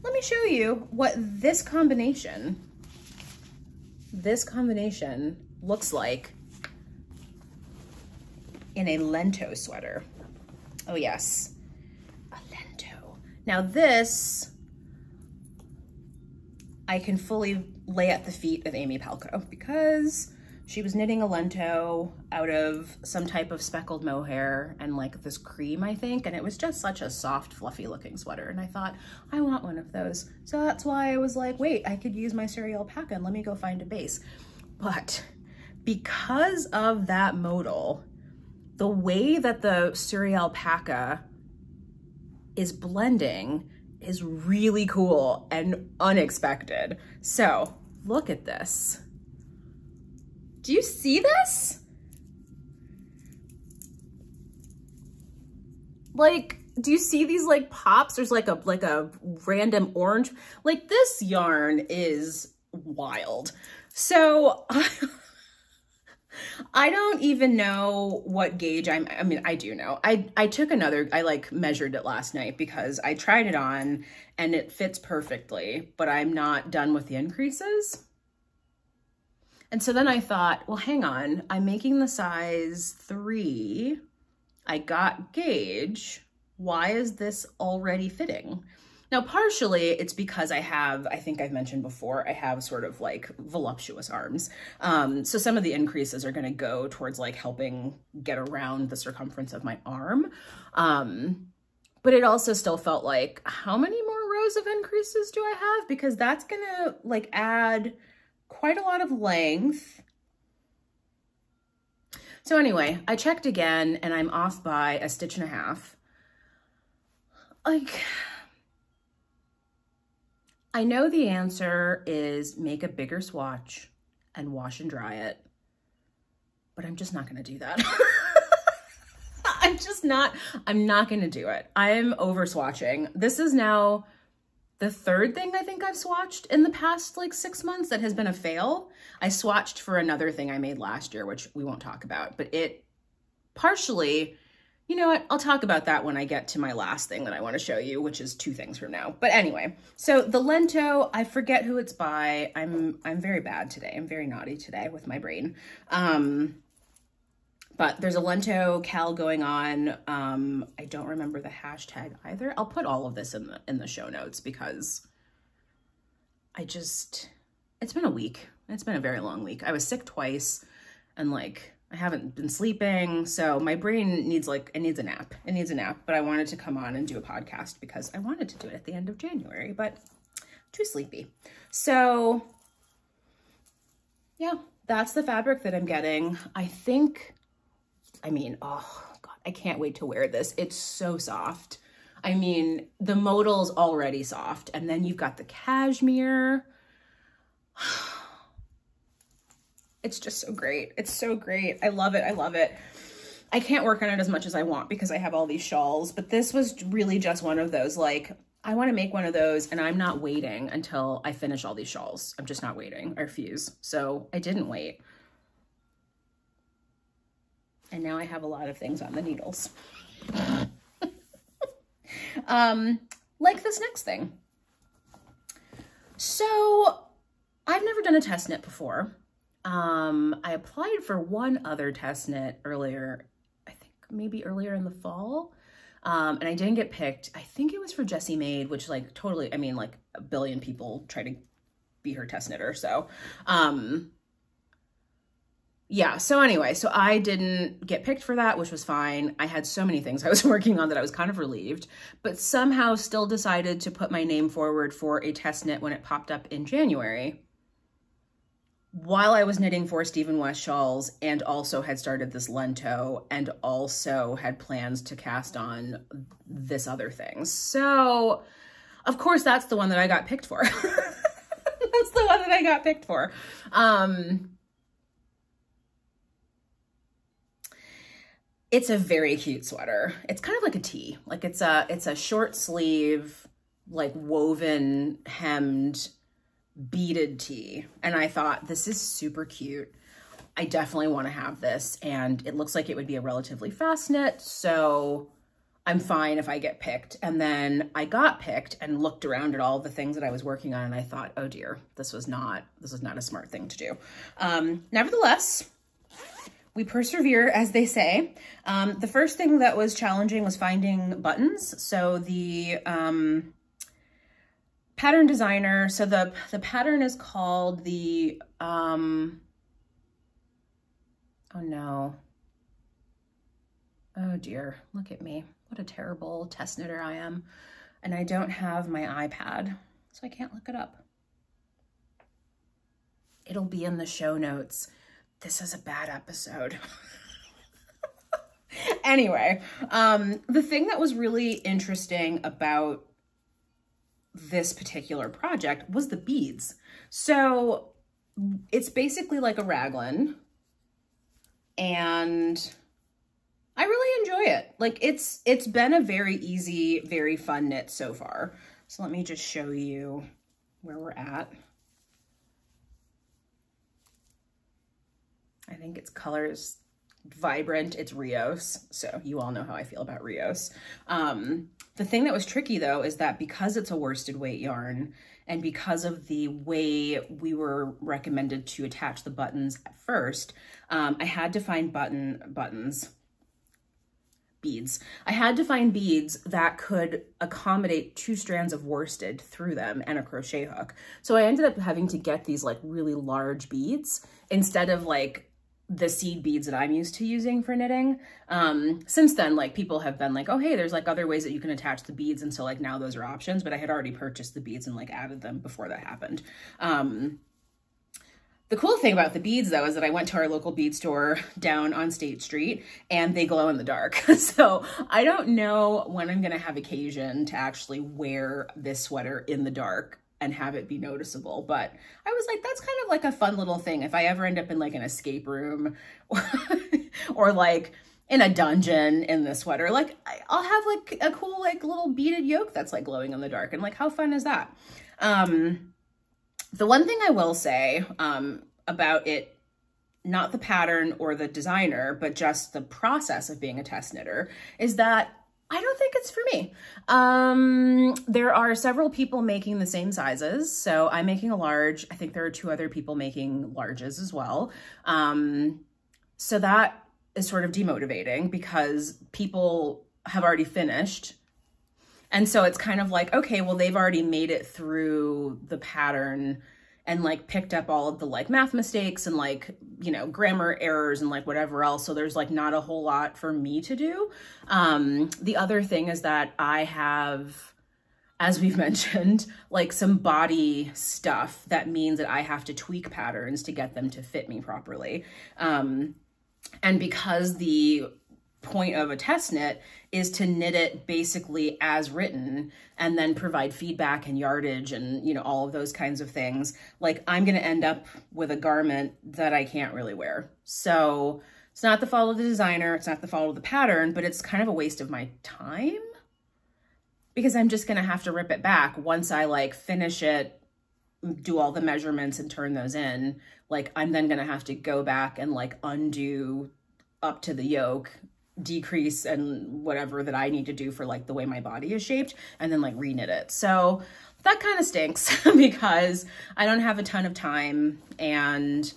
let me show you what this combination looks like in a Lento sweater. Oh yes, a Lento. Now this, I can fully lay at the feet of Amy Palco because she was knitting a Lento out of some type of speckled mohair and like this cream, I think. And it was just such a soft, fluffy looking sweater. And I thought, I want one of those. So that's why I was like, wait, I could use my serial alpaca and let me go find a base. But because of that modal, the way that the serial alpaca is blending is really cool and unexpected. So look at this. Do you see this? Like, do you see these like pops? There's like a random orange. Like this yarn is wild. So I don't even know what gauge I'm, I mean, I do know. I took another, I like measured it last night because I tried it on and it fits perfectly, but I'm not done with the increases. And so then I thought, well, hang on, I'm making the size 3. I got gauge. Why is this already fitting? Now, partially it's because I have, I think I've mentioned before, I have sort of like voluptuous arms. So some of the increases are gonna go towards like helping get around the circumference of my arm. But it also still felt like, how many more rows of increases do I have? Because that's gonna like add quite a lot of length. So anyway, I checked again and I'm off by a stitch and a half. Like, I know the answer is make a bigger swatch and wash and dry it, but I'm just not gonna do that. I'm not gonna do it. I am over swatching. This is now the third thing I think I've swatched in the past like 6 months that has been a fail. I swatched for another thing I made last year, which we won't talk about, but it partially, you know what, I'll talk about that when I get to my last thing that I want to show you, which is 2 things from now. But anyway, so the Lento, I forget who it's by. I'm very bad today. I'm very naughty today with my brain. But there's a Lento cal going on. I don't remember the hashtag either. I'll put all of this in the show notes because I just, it's been a week. It's been a very long week. I was sick twice and like, I haven't been sleeping. So my brain needs like, it needs a nap. It needs a nap, but I wanted to come on and do a podcast because I wanted to do it at the end of January, but too sleepy. So yeah, that's the fabric that I'm getting. I think, I mean, oh God, I can't wait to wear this. It's so soft. I mean, the modal's already soft and then you've got the cashmere. It's just so great. It's so great. I love it. I love it. I can't work on it as much as I want because I have all these shawls, but this was really just one of those, like, I want to make one of those and I'm not waiting until I finish all these shawls. I'm just not waiting. I refuse. So I didn't wait. And now I have a lot of things on the needles. Like this next thing. So I've never done a test knit before. I applied for one other test knit earlier, I think maybe earlier in the fall. And I didn't get picked. I think it was for Jessie Maid, which like totally, I mean, like a billion people try to be her test knitter. So, yeah. So anyway, so I didn't get picked for that, which was fine. I had so many things I was working on that I was kind of relieved, but somehow still decided to put my name forward for a test knit when it popped up in January while I was knitting 4 Stephen West shawls and also had started this Lento and also had plans to cast on this other thing. So of course, that's the one that I got picked for. That's the one that I got picked for. It's a very cute sweater. It's kind of like a tee. Like it's a short sleeve, like woven hemmed beaded tee. And I thought, this is super cute. I definitely want to have this. And it looks like it would be a relatively fast knit. So I'm fine if I get picked. And then I got picked and looked around at all the things that I was working on. And I thought, oh dear, this was not a smart thing to do. Nevertheless, we persevere, as they say. The first thing that was challenging was finding buttons. So the pattern designer, so the pattern is called the, oh no. Oh dear, look at me. What a terrible test knitter I am. And I don't have my iPad, so I can't look it up. It'll be in the show notes. This is a bad episode. Anyway, the thing that was really interesting about this particular project was the beads. So it's basically like a raglan, and I really enjoy it. Like it's been a very easy, very fun knit so far. So let me just show you where we're at. I think its color's vibrant, it's Rios. So you all know how I feel about Rios. The thing that was tricky though, is that because it's a worsted weight yarn and because of the way we were recommended to attach the buttons at first, I had to find beads. I had to find beads that could accommodate two strands of worsted through them and a crochet hook. So I ended up having to get these like really large beads instead of like the seed beads that I'm used to using for knitting. Since then, like people have been like, oh, hey, there's like other ways that you can attach the beads. And so like now those are options, but I had already purchased the beads and like added them before that happened. The cool thing about the beads though, is that I went to our local bead store down on State Street and they glow in the dark. So I don't know when I'm gonna have occasion to actually wear this sweater in the dark and have it be noticeable. But I was like, that's kind of like a fun little thing. If I ever end up in like an escape room or like in a dungeon in the sweater, like I'll have like a cool, like little beaded yoke that's like glowing in the dark. And like, how fun is that? The one thing I will say about it, not the pattern or the designer, but just the process of being a test knitter, is that I don't think it's for me. There are several people making the same sizes. So I'm making a large. I think there are two other people making larges as well. So that is sort of demotivating because people have already finished. And so it's kind of like, okay, well, they've already made it through the pattern and like picked up all of the like math mistakes and like, you know, grammar errors and like whatever else. So there's like not a whole lot for me to do. The other thing is that I have, as we've mentioned, like some body stuff that means that I have to tweak patterns to get them to fit me properly. And because the point of a test knit is to knit it basically as written and then provide feedback and yardage and, you know, all of those kinds of things, like I'm going to end up with a garment that I can't really wear. So it's not the fault of the designer. It's not the fault of the pattern, but it's kind of a waste of my time because I'm just going to have to rip it back once I like finish it, do all the measurements and turn those in. Like I'm then going to have to go back and like undo up to the yoke, decrease and whatever that I need to do for like the way my body is shaped and then like re-knit it. So that kind of stinks because I don't have a ton of time, and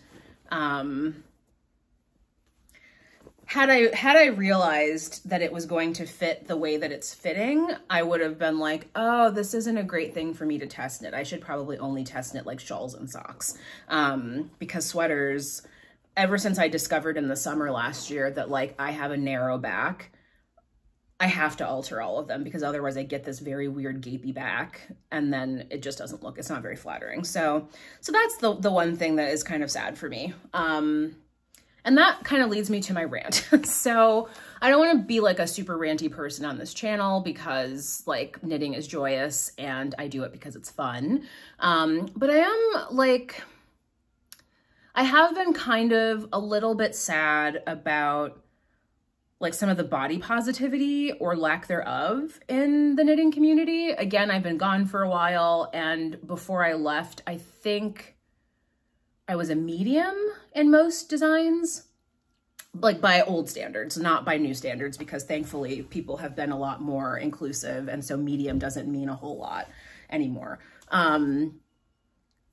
had I realized that it was going to fit the way that it's fitting, I would have been like, oh, this isn't a great thing for me to test knit. I should probably only test knit like shawls and socks, because sweaters, ever since I discovered in the summer last year that like I have a narrow back, I have to alter all of them because otherwise I get this very weird gapey back and then it just doesn't look, it's not very flattering. So that's the one thing that is kind of sad for me. And that kind of leads me to my rant. So I don't want to be like a super ranty person on this channel because like knitting is joyous and I do it because it's fun. But I am like, I have been kind of a little bit sad about like some of the body positivity or lack thereof in the knitting community. Again, I've been gone for a while, and before I left, I think I was a medium in most designs, like by old standards, not by new standards, because thankfully people have been a lot more inclusive. And so medium doesn't mean a whole lot anymore.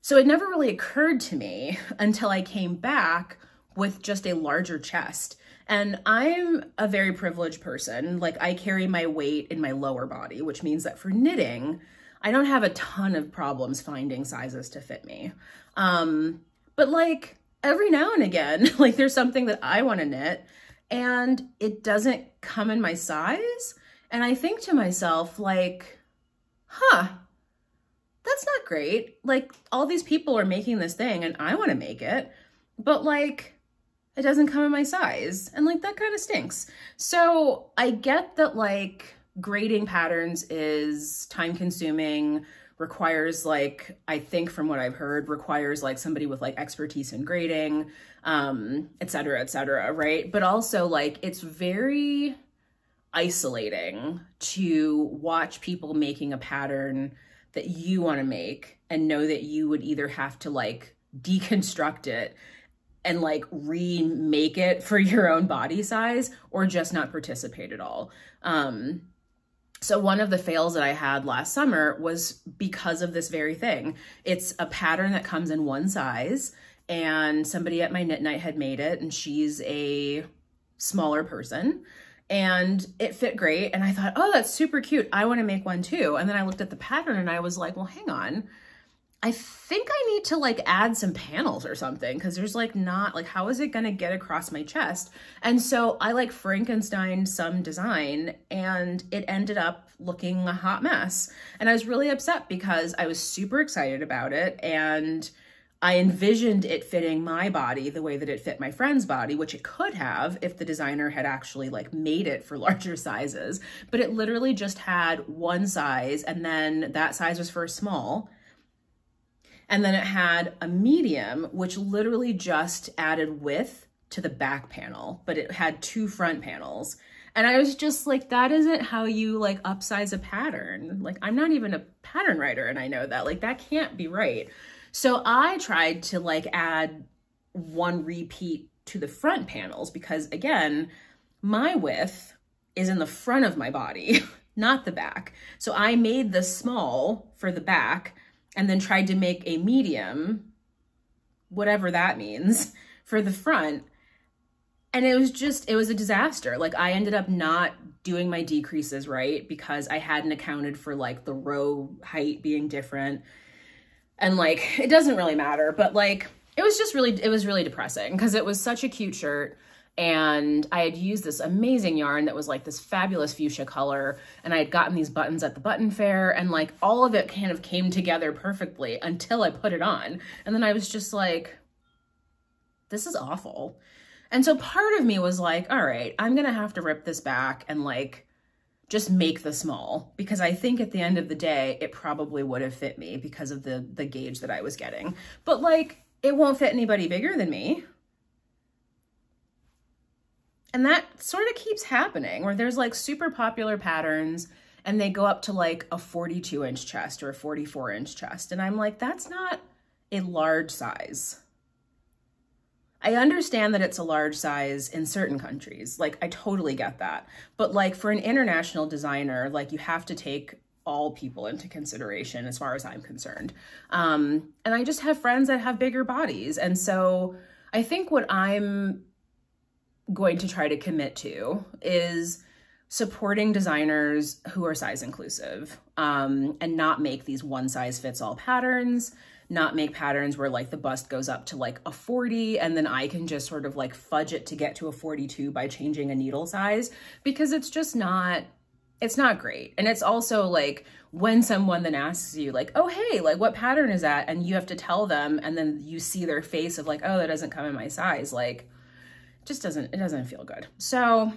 So it never really occurred to me until I came back with just a larger chest. And I'm a very privileged person. Like, I carry my weight in my lower body, which means that for knitting, I don't have a ton of problems finding sizes to fit me. But like every now and again, like there's something that I want to knit and it doesn't come in my size. And I think to myself, like, huh, that's not great. Like, all these people are making this thing and I want to make it, but like, it doesn't come in my size. And like, that kind of stinks. So I get that like grading patterns is time consuming, requires like, I think from what I've heard, requires like somebody with like expertise in grading, et cetera, right? But also like, it's very isolating to watch people making a pattern that you want to make and know that you would either have to like deconstruct it and like remake it for your own body size or just not participate at all. So one of the fails that I had last summer was because of this very thing. It's a pattern that comes in one size, and somebody at my knit night had made it, and she's a smaller person, and it fit great. And I thought, oh, that's super cute. I want to make one too. And then I looked at the pattern and I was like, well, hang on. I think I need to like add some panels or something, because there's like not like, how is it going to get across my chest? And so I like Frankensteined some design and it ended up looking a hot mess. And I was really upset because I was super excited about it and I envisioned it fitting my body the way that it fit my friend's body, which it could have if the designer had actually like made it for larger sizes, but it literally just had one size. And then that size was for a small. And then it had a medium, which literally just added width to the back panel, but it had two front panels. And I was just like, that isn't how you like upsize a pattern. Like, I'm not even a pattern writer and I know that, like, that can't be right. So I tried to like add one repeat to the front panels because, again, my width is in the front of my body, not the back. So I made the small for the back and then tried to make a medium, whatever that means, for the front. And it was just, it was a disaster. Like, I ended up not doing my decreases right because I hadn't accounted for like the row height being different. And like, it doesn't really matter, but like, it was just really, it was really depressing because it was such a cute shirt. And I had used this amazing yarn that was like this fabulous fuchsia color. And I had gotten these buttons at the button fair and like all of it kind of came together perfectly until I put it on. And then I was just like, this is awful. And so part of me was like, all right, I'm going to have to rip this back and like just make the small, because I think at the end of the day, it probably would have fit me because of the gauge that I was getting. But like, it won't fit anybody bigger than me. And that sort of keeps happening where there's like super popular patterns and they go up to like a 42-inch chest or a 44-inch chest. And I'm like, that's not a large size. I understand that it's a large size in certain countries. Like, I totally get that. But like, for an international designer, like, you have to take all people into consideration as far as I'm concerned. And I just have friends that have bigger bodies. And so I think what I'm going to try to commit to is supporting designers who are size inclusive, and not make these one size fits all patterns, not make patterns where like the bust goes up to like a 40 and then I can just sort of like fudge it to get to a 42 by changing a needle size, because it's just not, it's not great. And it's also like when someone then asks you like, oh, hey, like what pattern is that? And you have to tell them, and then you see their face of like, oh, that doesn't come in my size. Like, just doesn't, it doesn't feel good. So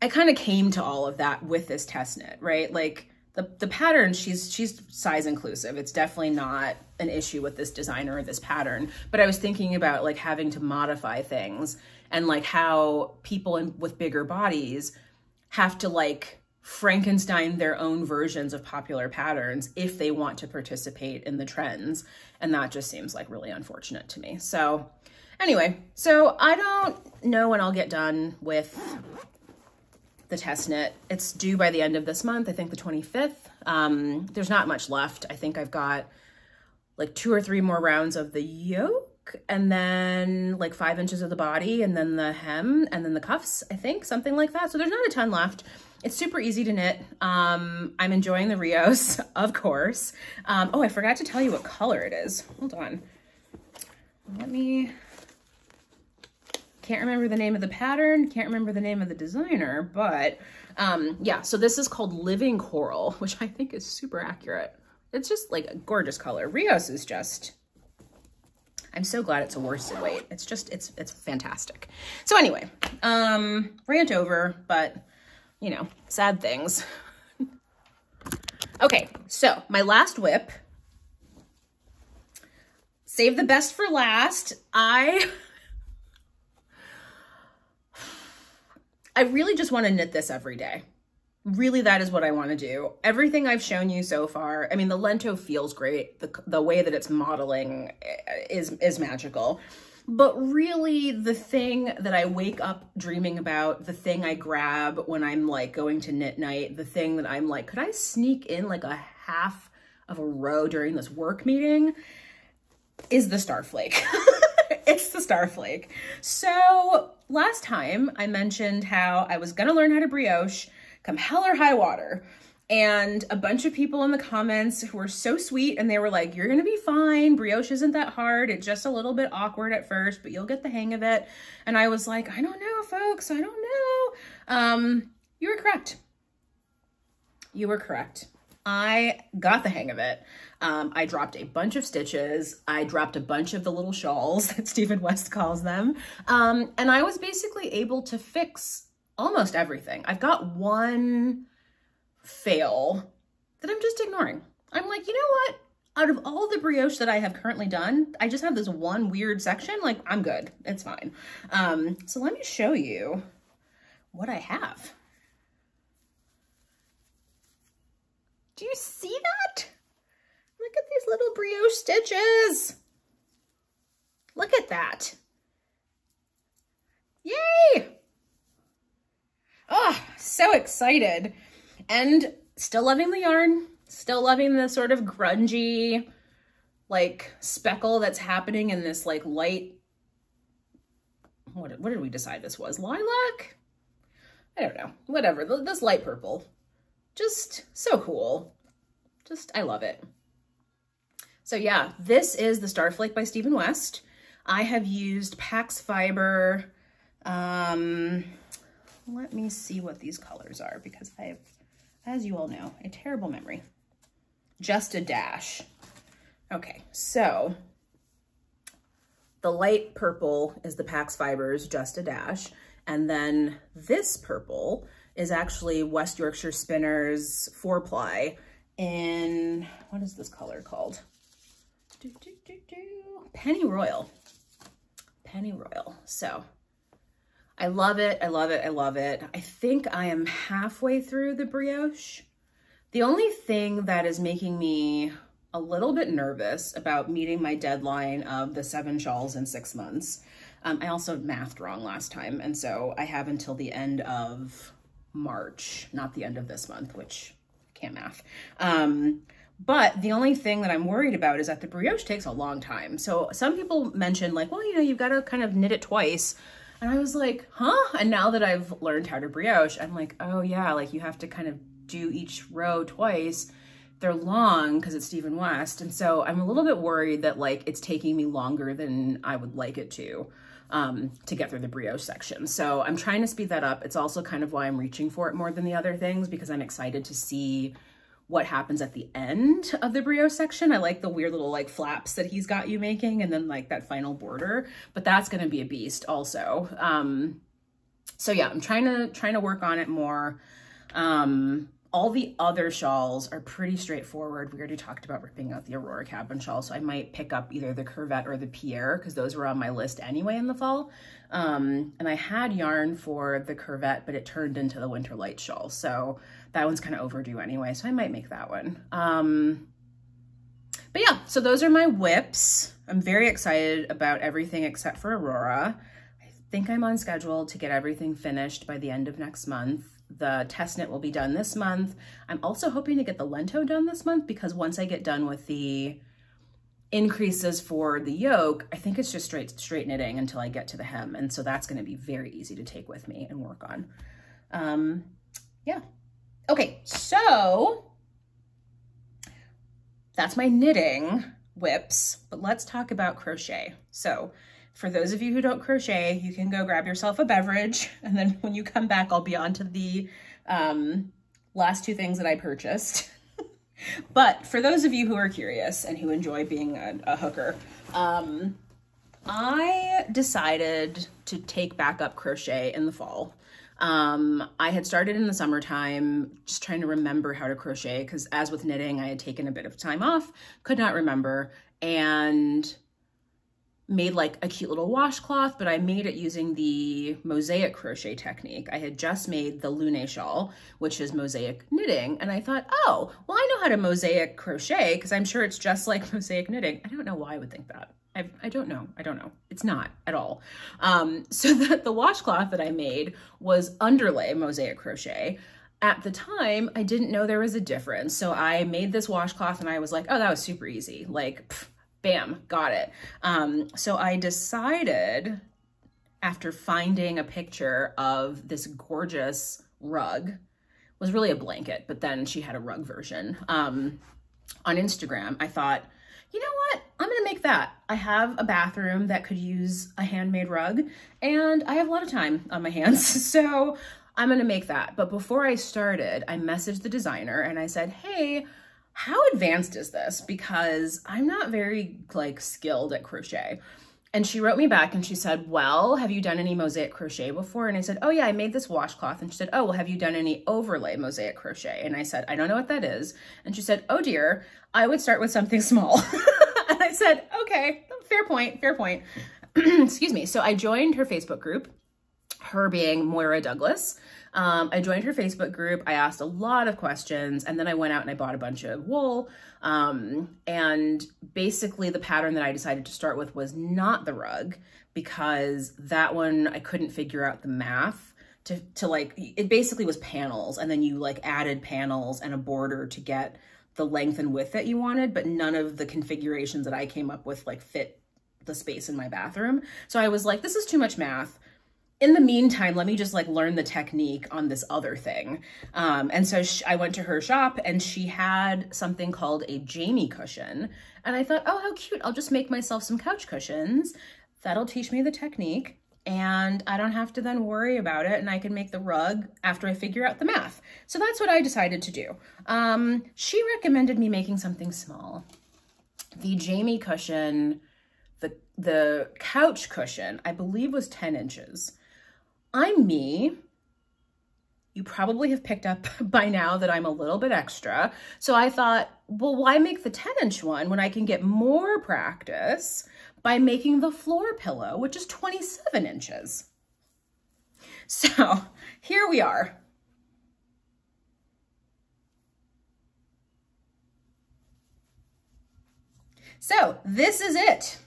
I kind of came to all of that with this test knit, right? Like the pattern, she's size inclusive. It's definitely not an issue with this designer or this pattern, but I was thinking about like having to modify things and like how people with bigger bodies have to like Frankenstein their own versions of popular patterns if they want to participate in the trends. And that just seems like really unfortunate to me. So anyway, so I don't know when I'll get done with the test knit. It's due by the end of this month, I think the 25th. There's not much left. I think I've got like 2 or 3 more rounds of the yoke neck, and then like 5 inches of the body, and then the hem, and then the cuffs, I think, something like that. So there's not a ton left. It's super easy to knit. I'm enjoying the Rios, of course. Oh, I forgot to tell you what color it is. Hold on. Can't remember the name of the pattern, can't remember the name of the designer, but yeah, so this is called Living Coral, which I think is super accurate. It's just like a gorgeous color. Rios is just, I'm so glad it's a worsted weight. It's just, it's fantastic. So anyway, rant over, but you know, sad things. Okay, so my last whip, save the best for last. I really just want to knit this every day. Really, that is what I want to do. Everything I've shown you so far, I mean, the Lento feels great. The way that it's modeling is magical. But really, the thing that I wake up dreaming about, the thing I grab when I'm like going to knit night, the thing that I'm like, could I sneak in like a half of a row during this work meeting, is the Starflake. It's the Starflake. So last time I mentioned how I was gonna learn how to brioche, come hell or high water. And a bunch of people in the comments who were so sweet, and they were like, you're gonna be fine. Brioche isn't that hard. It's just a little bit awkward at first, but you'll get the hang of it. And I was like, I don't know, folks, I don't know. You were correct. You were correct. I got the hang of it. I dropped a bunch of stitches. I dropped a bunch of the little shawls that Stephen West calls them. And I was basically able to fix almost everything. I've got one fail that I'm just ignoring. I'm like, you know what? Out of all the brioche that I have currently done, I just have this one weird section. Like, I'm good. It's fine. So let me show you what I have. Do you see that? Look at these little brioche stitches. Look at that. Yay! Oh, so excited. And still loving the yarn, still loving the sort of grungy, like, speckle that's happening in this, like, light, what did we decide this was? Lilac? I don't know. Whatever. This light purple. Just so cool. Just, I love it. So yeah, this is the Starflake by Stephen West. I have used Pax Fiber. Let me see what these colors are, because I have, as you all know, a terrible memory. Just a dash. Okay, so the light purple is the Pax Fibers Just a Dash. And then this purple is actually West Yorkshire Spinners 4-ply in, what is this color called? Pennyroyal. Pennyroyal. So I love it. I love it. I love it. I think I am halfway through the brioche. The only thing that is making me a little bit nervous about meeting my deadline of the 7 shawls in 6 months. I also mathed wrong last time, and so I have until the end of March, not the end of this month, which I can't math. But the only thing that I'm worried about is that the brioche takes a long time. So some people mentioned like, well, you know, you've got to kind of knit it twice. And I was like, huh? And now that I've learned how to brioche, I'm like, oh yeah, like you have to kind of do each row twice. They're long because it's Stephen West. And so I'm a little bit worried that like it's taking me longer than I would like it to get through the brioche section. So I'm trying to speed that up. It's also kind of why I'm reaching for it more than the other things, because I'm excited to see what happens at the end of the brioche section. I like the weird little like flaps that he's got you making, and then like that final border, but that's going to be a beast also. So yeah, I'm trying to work on it more. All the other shawls are pretty straightforward. We already talked about ripping out the Aurora Cabin shawl, so I might pick up either the Curvette or the Pierre, because those were on my list anyway in the fall. And I had yarn for the Curvette, but it turned into the Winter Light shawl, so that one's kind of overdue anyway, so I might make that one. But yeah, so those are my whips. I'm very excited about everything except for Aurora. I think I'm on schedule to get everything finished by the end of next month. The test knit will be done this month. I'm also hoping to get the Lento done this month, because once I get done with the increases for the yoke, I think it's just straight knitting until I get to the hem. And so that's going to be very easy to take with me and work on. Yeah. Okay. So that's my knitting whips, but let's talk about crochet. So for those of you who don't crochet, you can go grab yourself a beverage. And then when you come back, I'll be on to the last two things that I purchased. But for those of you who are curious and who enjoy being a hooker, I decided to take back up crochet in the fall. I had started in the summertime, just trying to remember how to crochet, because as with knitting, I had taken a bit of time off, could not remember, and made like a cute little washcloth, but I made it using the mosaic crochet technique. I had just made the Lune shawl, which is mosaic knitting. And I thought, oh, well, I know how to mosaic crochet because I'm sure it's just like mosaic knitting. I don't know why I would think that. I don't know. I don't know. It's not at all. So that the washcloth that I made was underlay mosaic crochet. At the time, I didn't know there was a difference. So I made this washcloth and I was like, oh, that was super easy. Like, pfft. Bam, got it. So I decided, after finding a picture of this gorgeous rug, was really a blanket, but then she had a rug version on Instagram, I thought, you know what? I'm gonna make that. I have a bathroom that could use a handmade rug, and I have a lot of time on my hands, so I'm gonna make that. But before I started, I messaged the designer and I said, hey, how advanced is this? Because I'm not very like skilled at crochet. And she wrote me back and she said, well, have you done any mosaic crochet before? And I said, oh yeah, I made this washcloth. And she said, oh, well, have you done any overlay mosaic crochet? And I said, I don't know what that is. And she said, oh dear, I would start with something small. And I said, okay, fair point, fair point. Excuse me. So I joined her Facebook group, her being Moira Douglas. I joined her Facebook group. I asked a lot of questions, and then I went out and I bought a bunch of wool. And basically the pattern that I decided to start with was not the rug, because that one, I couldn't figure out the math to like, it basically was panels. And then you like added panels and a border to get the length and width that you wanted, but none of the configurations that I came up with like fit the space in my bathroom. So I was like, this is too much math. In the meantime, let me just like learn the technique on this other thing. And so I went to her shop and she had something called a Jamie cushion. And I thought, oh, how cute. I'll just make myself some couch cushions. That'll teach me the technique and I don't have to then worry about it. And I can make the rug after I figure out the math. So that's what I decided to do. She recommended me making something small. The Jamie cushion, the couch cushion, I believe was 10 inches. I'm me. You probably have picked up by now that I'm a little bit extra. So I thought, well, why make the 10-inch one when I can get more practice by making the floor pillow, which is 27 inches. So here we are. So this is it.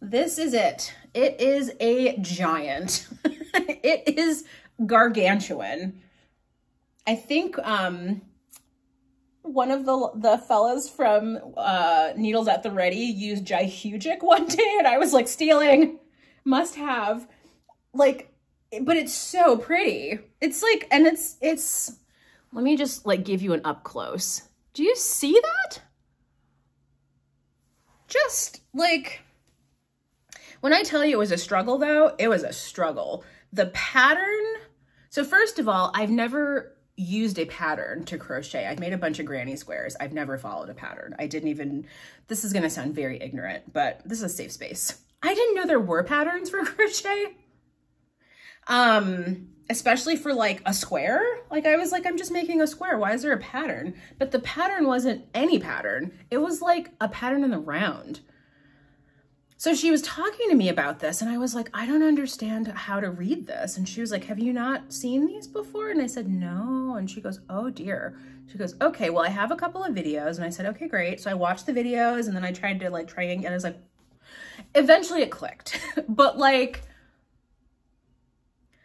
This is it. It is a giant. It is gargantuan. I think one of the fellas from Needles at the Ready used gihugic one day, and I was like, stealing, must have. Like, but it's so pretty. It's like, and it's, let me just like give you an up close. Do you see that? Just like, when I tell you it was a struggle though, it was a struggle. The pattern, so first of all, I've never used a pattern to crochet. I've made a bunch of granny squares. I've never followed a pattern. I didn't even, this is gonna sound very ignorant, but this is a safe space. I didn't know there were patterns for crochet, especially for like a square. Like I was like, I'm just making a square. Why is there a pattern? But the pattern wasn't any pattern. It was like a pattern in the round. So she was talking to me about this and I was like, I don't understand how to read this. And she was like, have you not seen these before? And I said, no. And she goes, oh dear. She goes, okay, well, I have a couple of videos. And I said, okay, great. So I watched the videos and then I tried to like try and I was like, eventually it clicked. But like,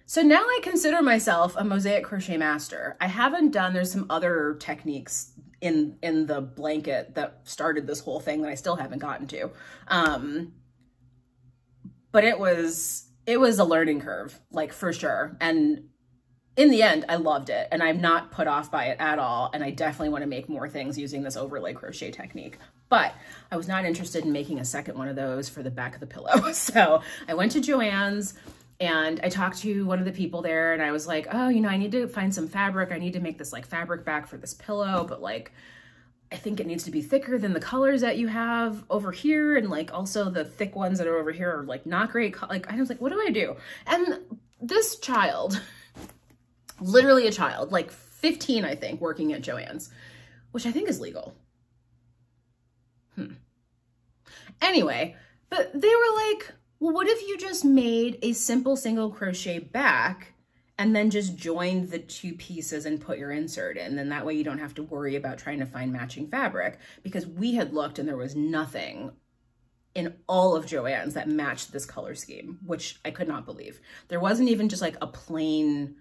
so now I consider myself a mosaic crochet master. I haven't done, there's some other techniques in the blanket that started this whole thing that I still haven't gotten to. But it was a learning curve, like, for sure. And in the end, I loved it, and I'm not put off by it at all. And I definitely want to make more things using this overlay crochet technique, but I was not interested in making a second one of those for the back of the pillow. So I went to Joann's, and I talked to one of the people there, and I was like, oh, you know, I need to find some fabric. I need to make this like fabric bag for this pillow, but like, I think it needs to be thicker than the colors that you have over here. And like, also the thick ones that are over here are like not great. Like, I was like, what do I do? And this child, literally a child, like 15, I think, working at Joann's, which I think is legal. Anyway, but they were like, well, what if you just made a simple single crochet back and then just join the two pieces and put your insert in? Then that way you don't have to worry about trying to find matching fabric, because we had looked and there was nothing in all of Joann's that matched this color scheme, which I could not believe. There wasn't even just like a plain,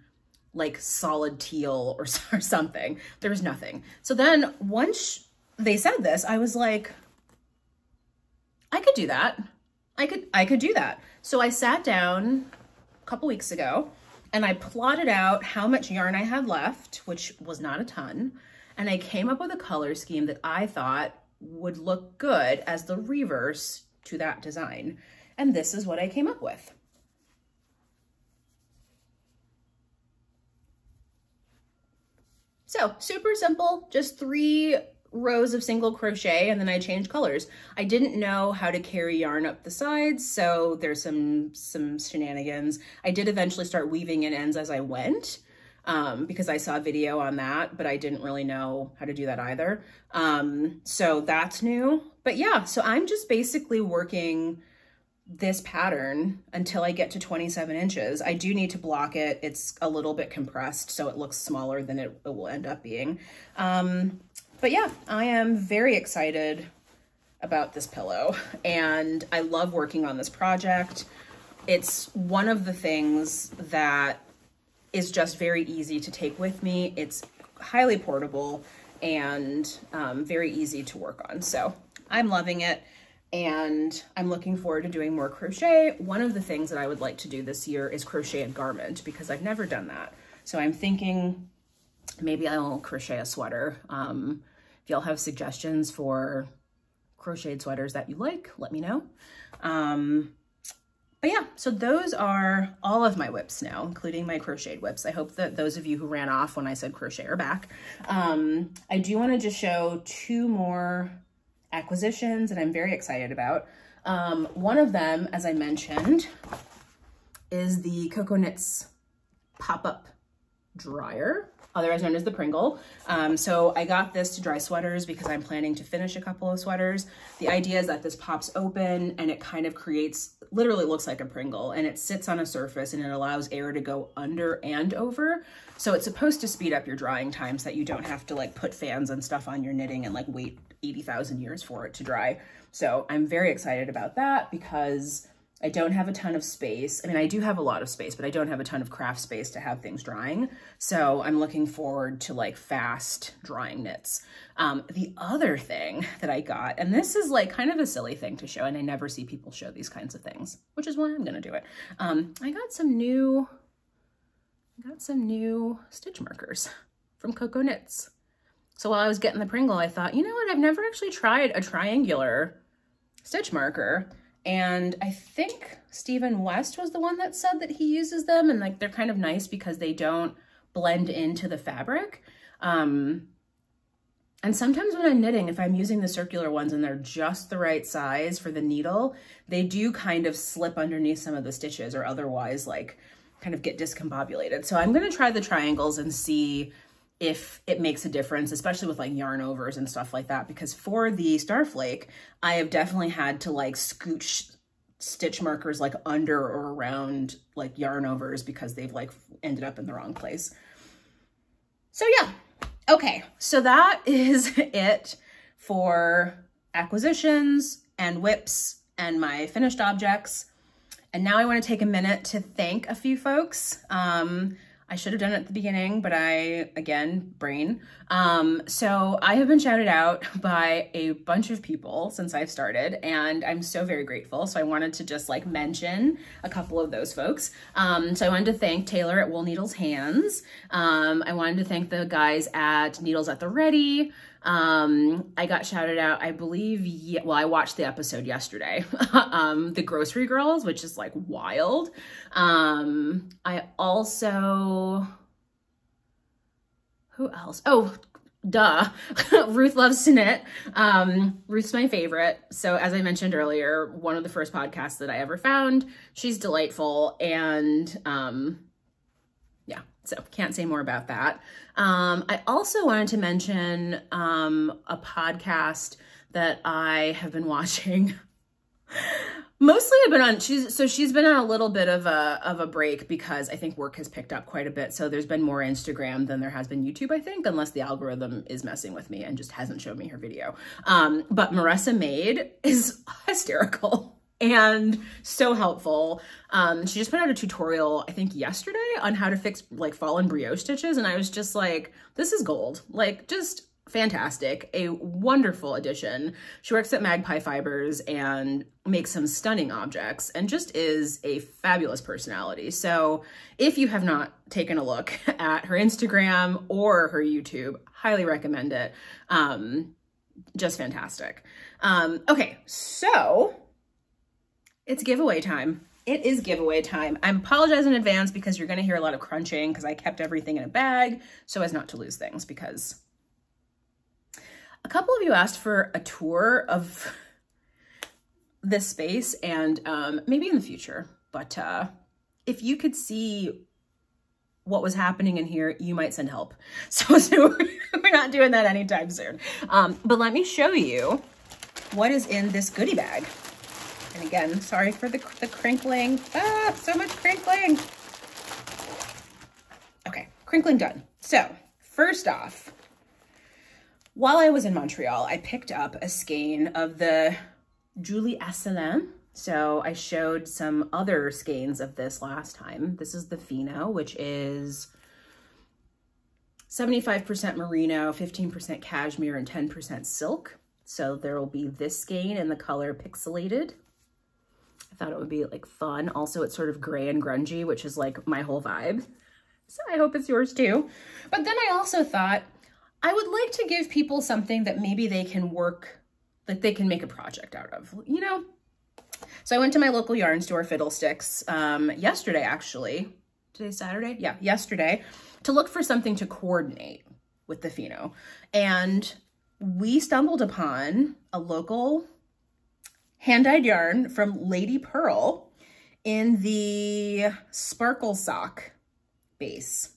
like solid teal or something. There was nothing. So then once they said this, I was like, I could do that. I could do that. So I sat down a couple weeks ago and I plotted out how much yarn I had left, which was not a ton. And I came up with a color scheme that I thought would look good as the reverse to that design. And this is what I came up with. So super simple, just 3 rows of single crochet, and then I changed colors. I didn't know how to carry yarn up the sides, so there's some shenanigans. I did eventually start weaving in ends as I went, because I saw a video on that, but I didn't really know how to do that either. So that's new. But yeah, so I'm just basically working this pattern until I get to 27 inches. I do need to block it. It's a little bit compressed, so it looks smaller than it will end up being. But yeah, I am very excited about this pillow, and I love working on this project. It's one of the things that is just very easy to take with me. It's highly portable and very easy to work on. So I'm loving it, and I'm looking forward to doing more crochet. One of the things that I would like to do this year is crochet a garment, because I've never done that. So I'm thinking maybe I'll crochet a sweater. If y'all have suggestions for crocheted sweaters that you like, let me know. But yeah, so those are all of my whips now, including my crocheted whips. I hope that those of you who ran off when I said crochet are back. I do want to just show 2 more acquisitions that I'm very excited about. One of them, as I mentioned, is the CocoKnits pop-up dryer, otherwise known as the Pringle. So I got this to dry sweaters because I'm planning to finish a couple of sweaters. The idea is that this pops open and it kind of creates, literally looks like a Pringle, and it sits on a surface and it allows air to go under and over. So it's supposed to speed up your drying time so that you don't have to like put fans and stuff on your knitting and like wait 80,000 years for it to dry. So I'm very excited about that because I don't have a ton of space. I mean, I do have a lot of space, but I don't have a ton of craft space to have things drying. So I'm looking forward to like fast drying knits. The other thing that I got, and this is like kind of a silly thing to show, and I never see people show these kinds of things, which is why I'm gonna do it. I got some new stitch markers from CocoKnits. So while I was getting the Pringle, I thought, you know what? I've never actually tried a triangular stitch marker. And I think Stephen West was the one that said that he uses them, and like they're kind of nice because they don't blend into the fabric. And sometimes when I'm knitting, if I'm using the circular ones and they're just the right size for the needle, they do kind of slip underneath some of the stitches or otherwise like kind of get discombobulated. So I'm gonna try the triangles and see if it makes a difference, especially with like yarn overs and stuff like that, because for the Starflake, I have definitely had to like scooch stitch markers like under or around like yarn overs because they've like ended up in the wrong place. So yeah, okay, so that is it for acquisitions and whips and my finished objects. And now I want to take a minute to thank a few folks. I should have done it at the beginning, but I, again, brain. So I have been shouted out by a bunch of people since I've started, and I'm so very grateful. So I wanted to just like mention a couple of those folks. So I wanted to thank Taylor at Wool Needles Hands. I wanted to thank the guys at Needles at the Ready. I got shouted out, I believe, well, I watched the episode yesterday, the Grocery Girls, which is like wild. I also, who else? Oh, duh. Ruth loves to knit. Ruth's my favorite. So as I mentioned earlier, one of the first podcasts that I ever found, she's delightful. And, yeah. So can't say more about that. I also wanted to mention a podcast that I have been watching. Mostly I've been on, she's been on a little bit of a break because I think work has picked up quite a bit. So there's been more Instagram than there has been YouTube, I think, unless the algorithm is messing with me and just hasn't shown me her video. But Marissa Maid is hysterical and so helpful. She just put out a tutorial, I think yesterday, on how to fix like fallen brioche stitches. And I was just like, this is gold, like just fantastic, a wonderful addition. She works at Magpie Fibers and makes some stunning objects and just is a fabulous personality. So if you have not taken a look at her Instagram or her YouTube, highly recommend it. Just fantastic. Okay, so it's giveaway time. It is giveaway time. I apologize in advance because you're gonna hear a lot of crunching because I kept everything in a bag so as not to lose things, because a couple of you asked for a tour of this space and maybe in the future, but if you could see what was happening in here, you might send help. So we're not doing that anytime soon. But let me show you what is in this goodie bag. And again, sorry for the crinkling. Ah, so much crinkling. Okay, crinkling done. So first off, while I was in Montreal, I picked up a skein of the Julie Asselin. So I showed some other skeins of this last time. This is the Fino, which is 75% merino, 15% cashmere, and 10% silk. So there will be this skein in the color Pixelated. I thought it would be like fun. Also, it's sort of gray and grungy, which is like my whole vibe. So I hope it's yours too. But then I also thought I would like to give people something that maybe they can work, that they can make a project out of, you know? So I went to my local yarn store, Fiddlesticks, yesterday actually. Today's Saturday? Yeah, yesterday, to look for something to coordinate with the Fino. And we stumbled upon a local hand-dyed yarn from Lady Pearl in the Sparkle Sock base.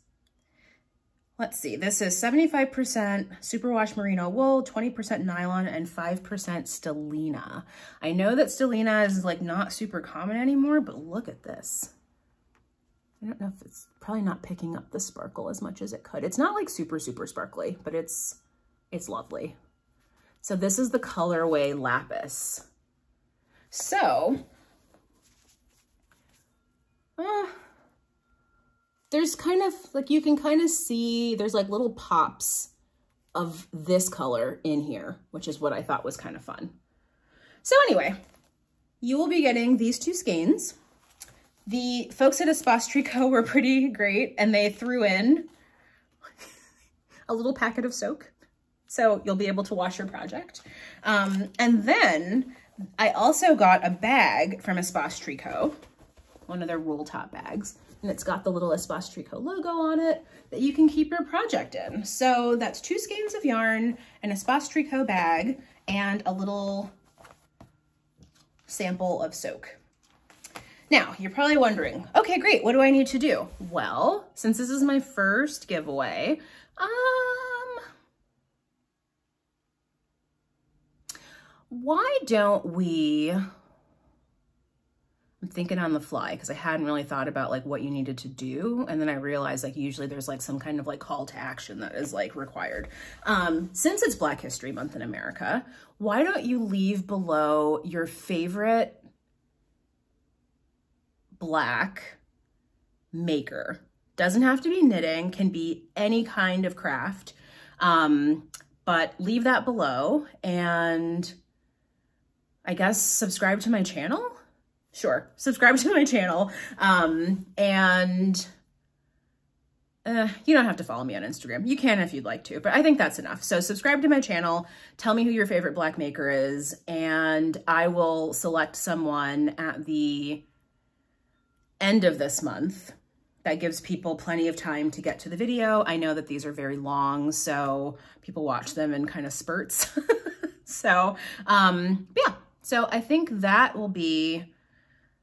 Let's see, this is 75% superwash merino wool, 20% nylon, and 5% stellina. I know that stellina is like not super common anymore, but look at this. I don't know if it's probably not picking up the sparkle as much as it could. It's not like super, super sparkly, but it's lovely. So this is the colorway Lapis. So, there's kind of like, you can kind of see there's like little pops of this color in here, which is what I thought was kind of fun. So anyway, you will be getting these two skeins. The folks at Espace Tricot were pretty great and they threw in a little packet of soak. So you'll be able to wash your project. And then I also got a bag from Espace Tricot, one of their roll top bags, and it's got the little Espace Tricot logo on it that you can keep your project in. So that's two skeins of yarn, an Espace Tricot bag, and a little sample of soak. Now, you're probably wondering, okay, great, what do I need to do? Well, since this is my first giveaway, why don't we, I'm thinking on the fly because I hadn't really thought about like what you needed to do. And then I realized like usually there's like some kind of like call to action that is like required. Since it's Black History Month in America, why don't you leave below your favorite Black maker Doesn't have to be knitting, can be any kind of craft, but leave that below and I guess subscribe to my channel. Sure, subscribe to my channel, and you don't have to follow me on Instagram. You can if you'd like to, but I think that's enough. So subscribe to my channel, tell me who your favorite black maker is, and I will select someone at the end of this month. That gives people plenty of time to get to the video. I know that these are very long, so people watch them in kind of spurts. So, yeah, so I think that will be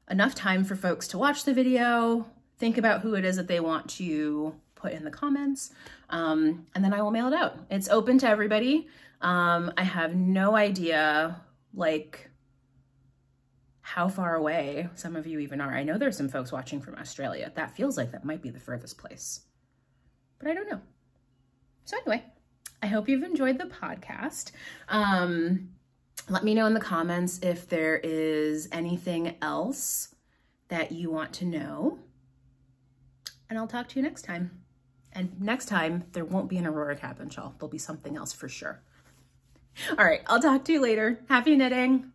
enough time for folks to watch the video, think about who it is that they want to put in the comments, and then I will mail it out. It's open to everybody. I have no idea, like, how far away some of you even are. I know there's some folks watching from Australia. That feels like that might be the furthest place, but I don't know. So anyway, I hope you've enjoyed the podcast. Let me know in the comments if there is anything else that you want to know, and I'll talk to you next time. And next time, there won't be an Aurora cap and shawl. There'll be something else for sure. All right, I'll talk to you later. Happy knitting.